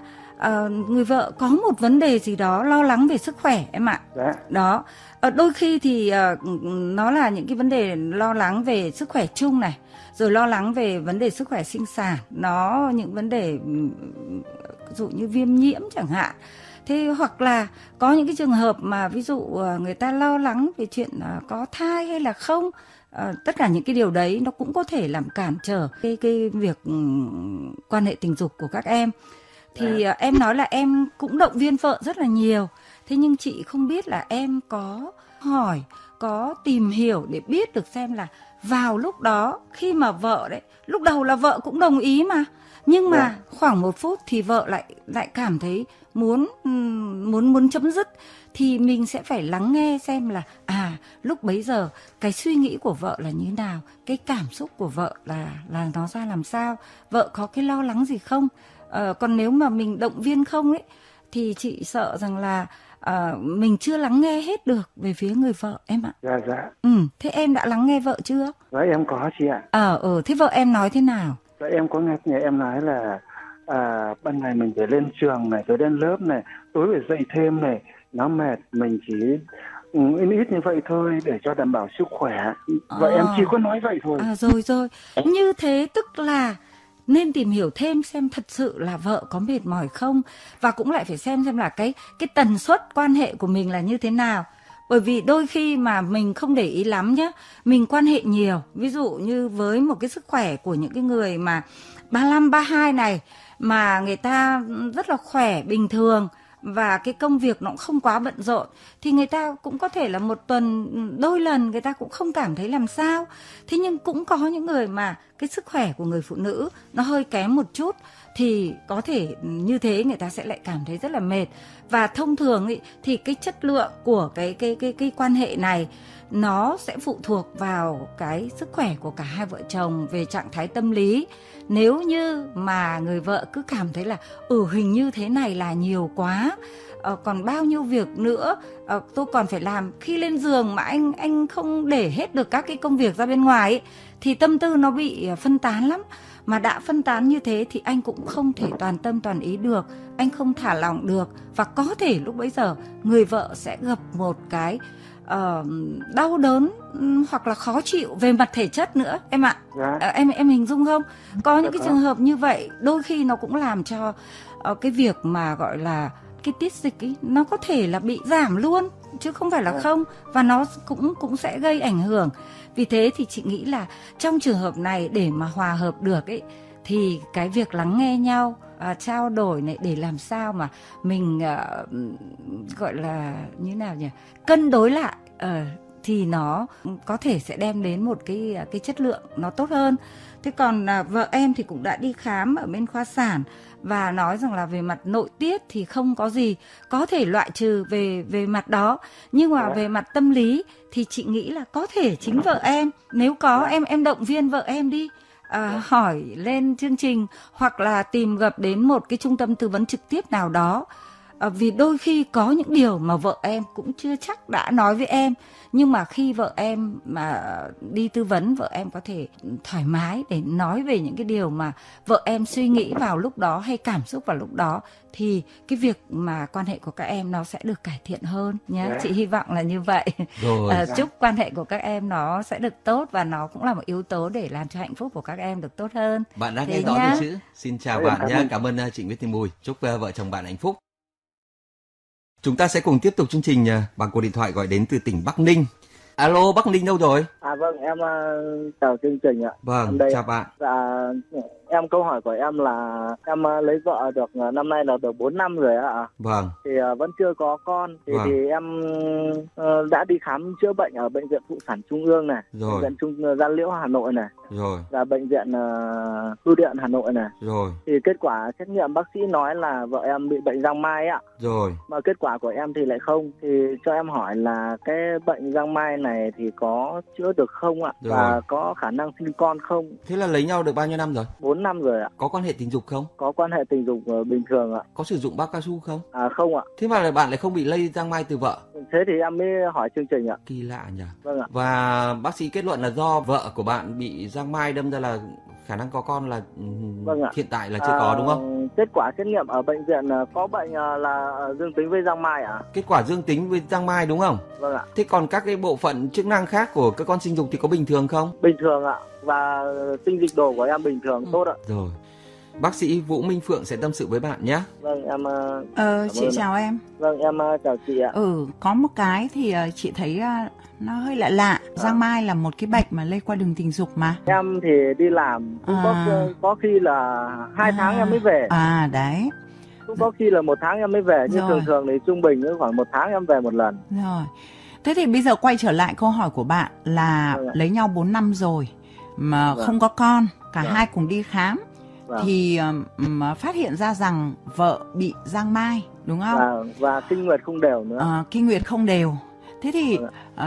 người vợ có một vấn đề gì đó, lo lắng về sức khỏe em ạ. Đó. Đôi khi thì nó là những cái vấn đề lo lắng về sức khỏe chung này, rồi lo lắng về vấn đề sức khỏe sinh sản, những vấn đề dụ như viêm nhiễm chẳng hạn. Thế hoặc là có những cái trường hợp mà ví dụ người ta lo lắng về chuyện có thai hay là không. Tất cả những cái điều đấy nó cũng có thể làm cản trở cái việc quan hệ tình dục của các em. Thì em nói là em cũng động viên vợ rất là nhiều. Thế nhưng chị không biết là em có hỏi, có tìm hiểu để biết được xem là vào lúc đó khi mà vợ đấy, lúc đầu là vợ cũng đồng ý mà, nhưng mà khoảng một phút thì vợ lại cảm thấy muốn chấm dứt, thì mình sẽ phải lắng nghe xem là lúc bấy giờ cái suy nghĩ của vợ là như nào, cái cảm xúc của vợ là nó ra làm sao, vợ có cái lo lắng gì không. Còn nếu mà mình động viên không ấy thì chị sợ rằng là mình chưa lắng nghe hết được về phía người vợ em ạ. Dạ. Thế em đã lắng nghe vợ chưa? Dạ em có chị ạ. Thế vợ em nói thế nào? Dạ em có nghe nhà em nói là ban ngày mình phải lên trường này, rồi đến lớp này, tối phải dậy thêm này, nó mệt, mình chỉ ít như vậy thôi để cho đảm bảo sức khỏe. Vợ em chỉ có nói vậy thôi. Rồi. Như thế tức là nên tìm hiểu thêm xem thật sự là vợ có mệt mỏi không, và cũng lại phải xem là cái tần suất quan hệ của mình là như thế nào. Bởi vì đôi khi mà mình không để ý lắm nhé, mình quan hệ nhiều, ví dụ như với một cái sức khỏe của những cái người mà 35, 32 này mà người ta rất là khỏe bình thường và cái công việc nó cũng không quá bận rộn, thì người ta cũng có thể là một tuần đôi lần người ta cũng không cảm thấy làm sao. Thế nhưng cũng có những người mà cái sức khỏe của người phụ nữ nó hơi kém một chút, thì có thể như thế người ta sẽ lại cảm thấy rất là mệt. Và thông thường ý, thì cái chất lượng của cái quan hệ này nó sẽ phụ thuộc vào cái sức khỏe của cả hai vợ chồng về trạng thái tâm lý. Nếu như mà người vợ cứ cảm thấy là hình như thế này là nhiều quá, còn bao nhiêu việc nữa tôi còn phải làm, khi lên giường mà anh không để hết được các cái công việc ra bên ngoài ấy, thì tâm tư nó bị phân tán lắm. Mà đã phân tán như thế thì anh cũng không thể toàn tâm toàn ý được, anh không thả lỏng được, và có thể lúc bấy giờ người vợ sẽ gặp một cái đau đớn hoặc là khó chịu về mặt thể chất nữa em ạ. Em hình dung không? Có những cái trường hợp như vậy đôi khi nó cũng làm cho cái việc mà gọi là cái tiết dịch ấy, nó có thể là bị giảm luôn chứ không phải là không, và nó cũng sẽ gây ảnh hưởng. Vì thế thì chị nghĩ là trong trường hợp này để mà hòa hợp được ấy, thì cái việc lắng nghe nhau, trao đổi này để làm sao mà mình gọi là như nào nhỉ, cân đối lại, thì nó có thể sẽ đem đến một cái chất lượng nó tốt hơn. Thế còn vợ em thì cũng đã đi khám ở bên khoa sản và nói rằng là về mặt nội tiết thì không có gì, có thể loại trừ về mặt đó. Nhưng mà về mặt tâm lý thì chị nghĩ là có thể chính vợ em, nếu có em động viên vợ em đi, hỏi lên chương trình hoặc là tìm gặp đến một cái trung tâm tư vấn trực tiếp nào đó. Vì đôi khi có những điều mà vợ em cũng chưa chắc đã nói với em, nhưng mà khi vợ em mà đi tư vấn, vợ em có thể thoải mái để nói về những cái điều mà vợ em suy nghĩ vào lúc đó hay cảm xúc vào lúc đó, thì cái việc mà quan hệ của các em nó sẽ được cải thiện hơn nhé. Chị hy vọng là như vậy. Chúc quan hệ của các em nó sẽ được tốt, và nó cũng là một yếu tố để làm cho hạnh phúc của các em được tốt hơn. Bạn đã nghe rõ chứ? Xin chào bạn nhé. Cảm ơn chị Nguyễn Thị Mùi. Chúc vợ chồng bạn hạnh phúc. Chúng ta sẽ cùng tiếp tục chương trình bằng cuộc điện thoại gọi đến từ tỉnh Bắc Ninh. Alo, Bắc Ninh đâu rồi? Vâng, em chào chương trình ạ. Vâng, chào bạn. Em câu hỏi của em là em lấy vợ được năm nay là được 4 năm rồi ạ. Vâng. Thì vẫn chưa có con. Thì em đã đi khám chữa bệnh ở Bệnh viện Phụ Sản Trung ương này, rồi. Bệnh viện Gia Liễu Hà Nội này, rồi. Và Bệnh viện Bưu điện Hà Nội này. Rồi. Thì kết quả xét nghiệm bác sĩ nói là vợ em bị bệnh giang mai ạ. Rồi. Mà kết quả của em thì lại không. Thì cho em hỏi là cái bệnh giang mai này thì có chữa được không ạ? Rồi. Và có khả năng sinh con không? Thế là lấy nhau được bao nhiêu năm rồi? 4 năm rồi ạ. Có quan hệ tình dục không? Có quan hệ tình dục bình thường ạ. Có sử dụng bao cao su không? Không ạ. Thế mà bạn lại không bị lây giang mai từ vợ? Thế thì em mới hỏi chương trình ạ. Kỳ lạ nhỉ? Vâng ạ. Và bác sĩ kết luận là do vợ của bạn bị giang mai đâm ra là khả năng có con là vâng ạ. Hiện tại là chưa có đúng không? Kết quả xét nghiệm ở bệnh viện có bệnh là dương tính với giang mai ạ. Kết quả dương tính với giang mai đúng không? Vâng ạ. Thế còn các cái bộ phận chức năng khác của các con sinh dục thì có bình thường không? Bình thường ạ. Và tinh dịch đồ của em bình thường tốt ạ. Rồi. Bác sĩ Vũ Minh Phượng sẽ tâm sự với bạn nhé. Vâng, em... chị chào em. Vâng, em chào chị ạ. Có một cái thì chị thấy nó hơi lạ lạ. Giang mai là một cái bệnh mà lây qua đường tình dục mà. Em thì đi làm, cũng có khi là 2 tháng em mới về. Đấy. Cũng có khi là 1 tháng em mới về, nhưng thường thì trung bình khoảng 1 tháng em về một lần. Rồi. Thế thì bây giờ quay trở lại câu hỏi của bạn là lấy nhau 4 năm rồi mà không có con, cả hai cùng đi khám. Thì phát hiện ra rằng vợ bị giang mai, đúng không? Và kinh nguyệt không đều nữa. Kinh nguyệt không đều. Thế thì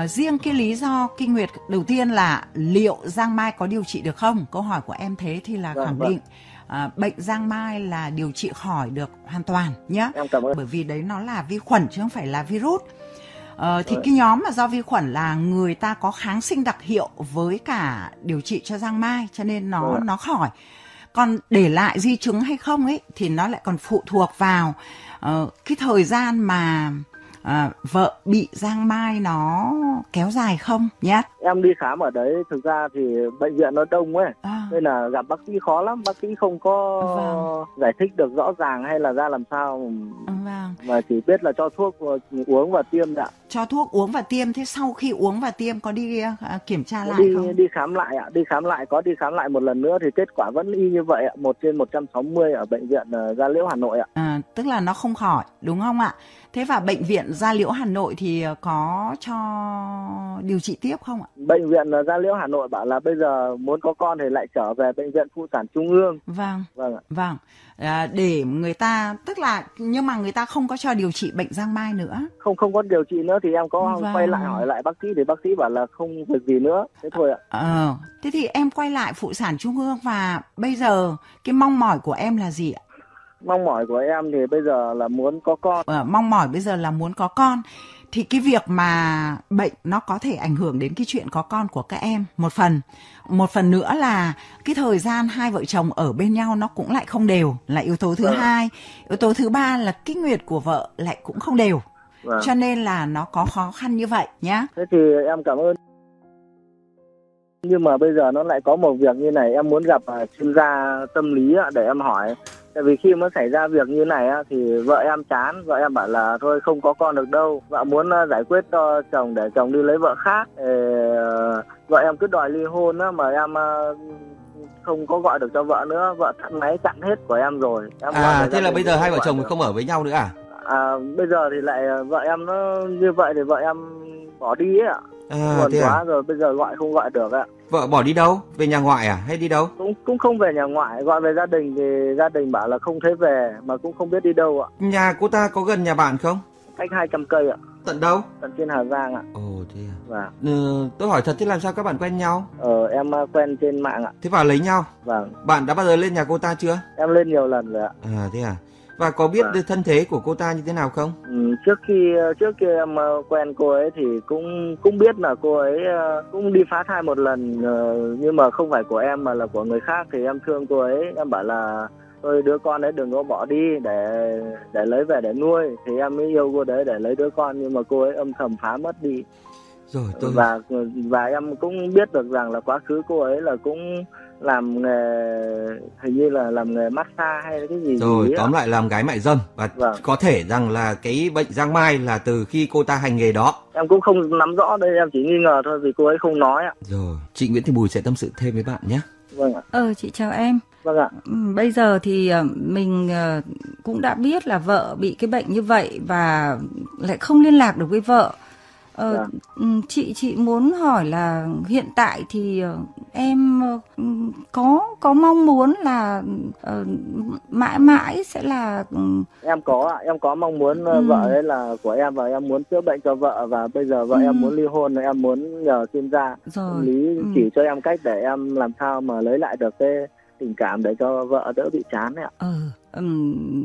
riêng cái lý do kinh nguyệt đầu tiên là liệu giang mai có điều trị được không? Câu hỏi của em thế thì là khẳng định bệnh giang mai là điều trị khỏi được hoàn toàn nhé. Em cảm ơn. Bởi vì đấy nó là vi khuẩn chứ không phải là virus. Thì cái nhóm mà do vi khuẩn là người ta có kháng sinh đặc hiệu với cả điều trị cho giang mai, cho nên nó khỏi. Còn để lại di chứng hay không ấy thì nó lại còn phụ thuộc vào cái thời gian mà vợ bị giang mai nó kéo dài không nhé. Em đi khám ở đấy, thực ra thì bệnh viện nó đông ấy, nên là gặp bác sĩ khó lắm, bác sĩ không có giải thích được rõ ràng hay là ra làm sao, mà chỉ biết là cho thuốc uống và tiêm ạ. Cho thuốc uống và tiêm. Thế sau khi uống và tiêm có đi kiểm tra lại không? Đi khám lại ạ, có đi khám lại một lần nữa thì kết quả vẫn y như vậy ạ, 1/160 ở bệnh viện Gia Liễu Hà Nội ạ. Tức là nó không khỏi, đúng không ạ? Thế và bệnh viện Gia Liễu Hà Nội thì có cho điều trị tiếp không ạ? Bệnh viện Gia Liễu Hà Nội bảo là bây giờ muốn có con thì lại trở về bệnh viện Phụ sản Trung ương. Vâng. Để người ta, tức là nhưng mà người ta không có cho điều trị bệnh giang mai nữa. Không có điều trị nữa thì em có quay lại hỏi lại bác sĩ thì bác sĩ bảo là không việc gì nữa. Thế thôi ạ. Thế thì em quay lại Phụ sản Trung ương và bây giờ cái mong mỏi của em là gì ạ? Mong mỏi của em thì bây giờ là muốn có con. Mong mỏi bây giờ là muốn có con. Thì cái việc mà bệnh nó có thể ảnh hưởng đến cái chuyện có con của các em một phần. Một phần nữa là cái thời gian hai vợ chồng ở bên nhau nó cũng lại không đều, là yếu tố thứ hai. Yếu tố thứ ba là kinh nguyệt của vợ lại cũng không đều. Cho nên là nó có khó khăn như vậy nhá. Thế thì em cảm ơn. Nhưng mà bây giờ nó lại có một việc như này, em muốn gặp chuyên gia tâm lý để em hỏi. Tại vì khi mới xảy ra việc như này thì vợ em chán, vợ em bảo là thôi không có con được đâu. Vợ muốn giải quyết cho chồng để chồng đi lấy vợ khác. Vợ em cứ đòi ly hôn mà em không có gọi được cho vợ nữa. Vợ tắt máy chặn hết của em rồi. Thế là bây giờ hai vợ chồng không ở với nhau nữa à? Bây giờ thì lại vợ em nó như vậy thì vợ em bỏ đi ấy ạ. Rồi bây giờ gọi không gọi được ạ. Vợ bỏ đi đâu? Về nhà ngoại à? Hay đi đâu? Cũng không về nhà ngoại, gọi về gia đình thì gia đình bảo là không thấy về mà cũng không biết đi đâu ạ. Nhà cô ta có gần nhà bạn không? Cách 200 cây ạ. Tận đâu? Tận trên Hà Giang ạ. Thế à? Tôi hỏi thật, thế làm sao các bạn quen nhau? Em quen trên mạng ạ. Thế vào lấy nhau? Bạn đã bao giờ lên nhà cô ta chưa? Em lên nhiều lần rồi ạ. Thế à? Và có biết thân thế của cô ta như thế nào không? Trước kia em quen cô ấy thì cũng biết là cô ấy cũng đi phá thai một lần, nhưng mà không phải của em mà là của người khác. Thì em thương cô ấy, em bảo là tôi đứa con đấy đừng có bỏ đi để lấy về để nuôi. Thì em mới yêu cô đấy để lấy đứa con, nhưng mà cô ấy âm thầm phá mất đi. Và em cũng biết được rằng là quá khứ cô ấy là cũng làm nghề, hình như là làm nghề massage hay cái gì tóm lại làm gái mại dâm. Và có thể rằng là cái bệnh giang mai là từ khi cô ta hành nghề đó. Em cũng không nắm rõ đây, em chỉ nghi ngờ thôi vì cô ấy không nói ạ. Rồi, chị Nguyễn Thị Mùi sẽ tâm sự thêm với bạn nhé. Vâng ạ. Chị chào em. Vâng ạ. Bây giờ thì mình cũng đã biết là vợ bị cái bệnh như vậy và lại không liên lạc được với vợ. Chị muốn hỏi là hiện tại thì em có mong muốn là mãi mãi sẽ là... Em có mong muốn vợ ấy là của em và em muốn chữa bệnh cho vợ. Và bây giờ vợ em muốn ly hôn, em muốn nhờ chuyên gia tâm lý chỉ cho em cách để em làm sao mà lấy lại được cái tình cảm để cho vợ đỡ bị chán ạ.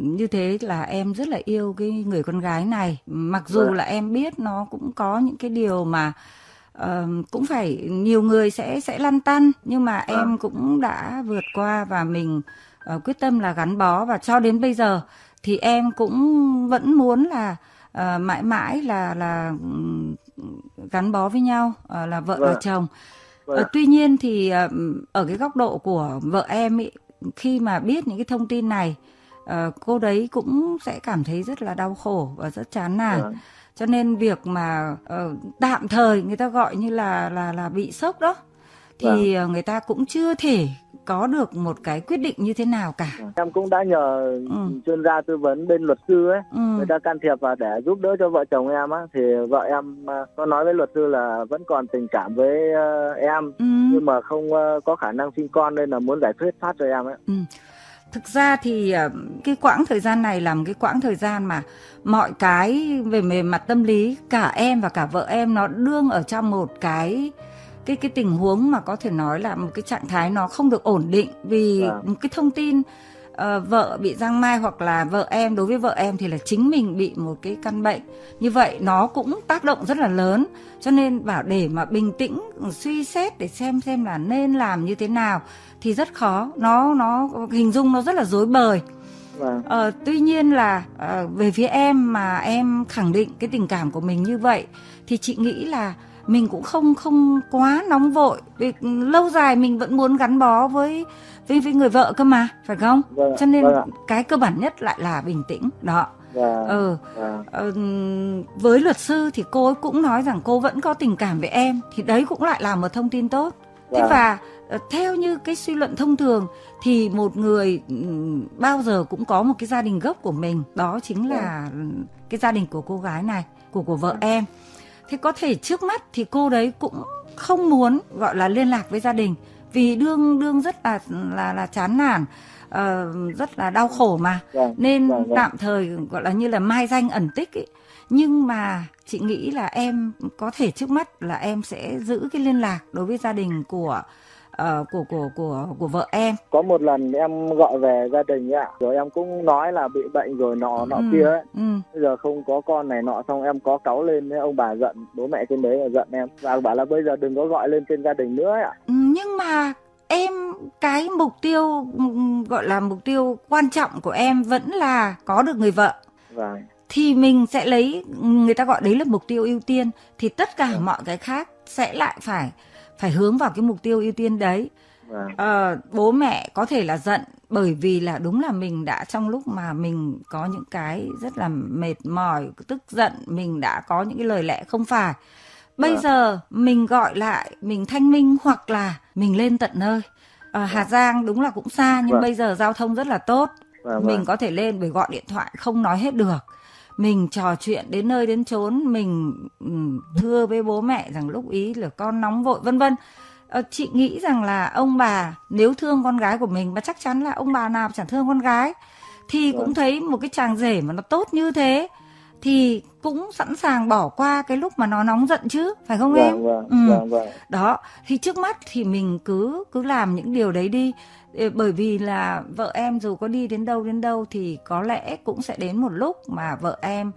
Như thế là em rất là yêu cái người con gái này. Mặc dù là em biết nó cũng có những cái điều mà cũng phải nhiều người sẽ lăn tăn. Nhưng mà em cũng đã vượt qua và mình quyết tâm là gắn bó. Và cho đến bây giờ thì em cũng vẫn muốn là mãi mãi là gắn bó với nhau, là vợ và chồng. Tuy nhiên thì ở cái góc độ của vợ em ý, khi mà biết những cái thông tin này, cô đấy cũng sẽ cảm thấy rất là đau khổ và rất chán nản. Ừ. Cho nên việc mà tạm thời người ta gọi như là bị sốc đó, thì người ta cũng chưa thể có được một cái quyết định như thế nào cả. Em cũng đã nhờ chuyên gia tư vấn bên luật sư ấy, người ta can thiệp và để giúp đỡ cho vợ chồng em á, thì vợ em có nói với luật sư là vẫn còn tình cảm với em, nhưng mà không có khả năng sinh con nên là muốn giải quyết phát cho em ấy. Thực ra thì cái quãng thời gian này là một cái quãng thời gian mà mọi cái về mặt tâm lý cả em và cả vợ em nó đương ở trong một cái tình huống mà có thể nói là một cái trạng thái nó không được ổn định, vì một cái thông tin vợ bị giang mai hoặc là vợ em, đối với vợ em thì là chính mình bị một cái căn bệnh như vậy, nó cũng tác động rất là lớn. Cho nên bảo để mà bình tĩnh suy xét để xem là nên làm như thế nào thì rất khó, nó hình dung nó rất là rối bời. Tuy nhiên là về phía em mà em khẳng định cái tình cảm của mình như vậy thì chị nghĩ là mình cũng không quá nóng vội, vì lâu dài mình vẫn muốn gắn bó với người vợ cơ mà, phải không? Cho nên cái cơ bản nhất lại là bình tĩnh đó. Với luật sư thì cô ấy cũng nói rằng cô vẫn có tình cảm với em, thì đấy cũng lại là một thông tin tốt. Thế và theo như cái suy luận thông thường thì một người bao giờ cũng có một cái gia đình gốc của mình, đó chính là cái gia đình của cô gái này, của vợ em. Thế có thể trước mắt thì cô đấy cũng không muốn gọi là liên lạc với gia đình, vì đương rất là chán nản, rất là đau khổ mà, nên tạm thời gọi là như là mai danh ẩn tích ấy. Nhưng mà chị nghĩ là em có thể trước mắt là em sẽ giữ cái liên lạc đối với gia đình của vợ em. Có một lần em gọi về gia đình ạ, rồi em cũng nói là bị bệnh rồi nọ kia ấy. Bây giờ không có con này nọ, xong em có cáu lên, ông bà giận, bố mẹ trên đấy là giận em, và bảo là bây giờ đừng có gọi lên trên gia đình nữa ấy ạ. Nhưng mà em, cái mục tiêu gọi là mục tiêu quan trọng của em vẫn là có được người vợ. Vâng. Thì mình sẽ lấy, người ta gọi đấy là mục tiêu ưu tiên, thì tất cả mọi cái khác sẽ lại phải hướng vào cái mục tiêu ưu tiên đấy. Bố mẹ có thể là giận, bởi vì là đúng là mình đã, trong lúc mà mình có những cái rất là mệt mỏi, tức giận, mình đã có những cái lời lẽ không phải. Bây giờ mình gọi lại, mình thanh minh, hoặc là mình lên tận nơi. Hà Giang đúng là cũng xa, nhưng bây giờ giao thông rất là tốt. Mình có thể lên, bởi gọi điện thoại không nói hết được. Mình trò chuyện đến nơi đến chốn, mình thưa với bố mẹ rằng lúc ý là con nóng vội vân vân. Chị nghĩ rằng là ông bà nếu thương con gái của mình, mà chắc chắn là ông bà nào chẳng thương con gái, thì cũng thấy một cái chàng rể mà nó tốt như thế thì cũng sẵn sàng bỏ qua cái lúc mà nó nóng giận chứ, phải không em? Đó, thì trước mắt thì mình cứ làm những điều đấy đi, bởi vì là vợ em dù có đi đến đâu thì có lẽ cũng sẽ đến một lúc mà vợ em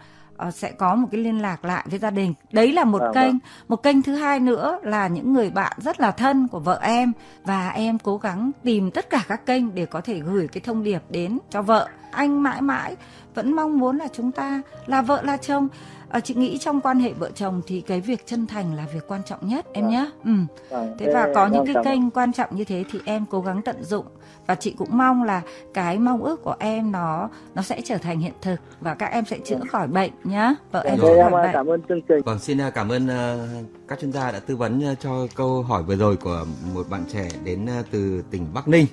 sẽ có một cái liên lạc lại với gia đình. Đấy là một kênh. Một kênh thứ hai nữa là những người bạn rất là thân của vợ em, và em cố gắng tìm tất cả các kênh để có thể gửi cái thông điệp đến cho vợ. Anh mãi mãi vẫn mong muốn là chúng ta là vợ là chồng. Chị nghĩ trong quan hệ vợ chồng thì cái việc chân thành là việc quan trọng nhất em nhé. Thế và có những cái kênh quan trọng như thế thì em cố gắng tận dụng, và chị cũng mong là cái mong ước của em nó sẽ trở thành hiện thực, và các em sẽ chữa khỏi bệnh nhé. Vợ em sẽ khỏi bệnh. Cảm ơn chương trình. Vâng, xin cảm ơn các chuyên gia đã tư vấn cho câu hỏi vừa rồi của một bạn trẻ đến từ tỉnh Bắc Ninh.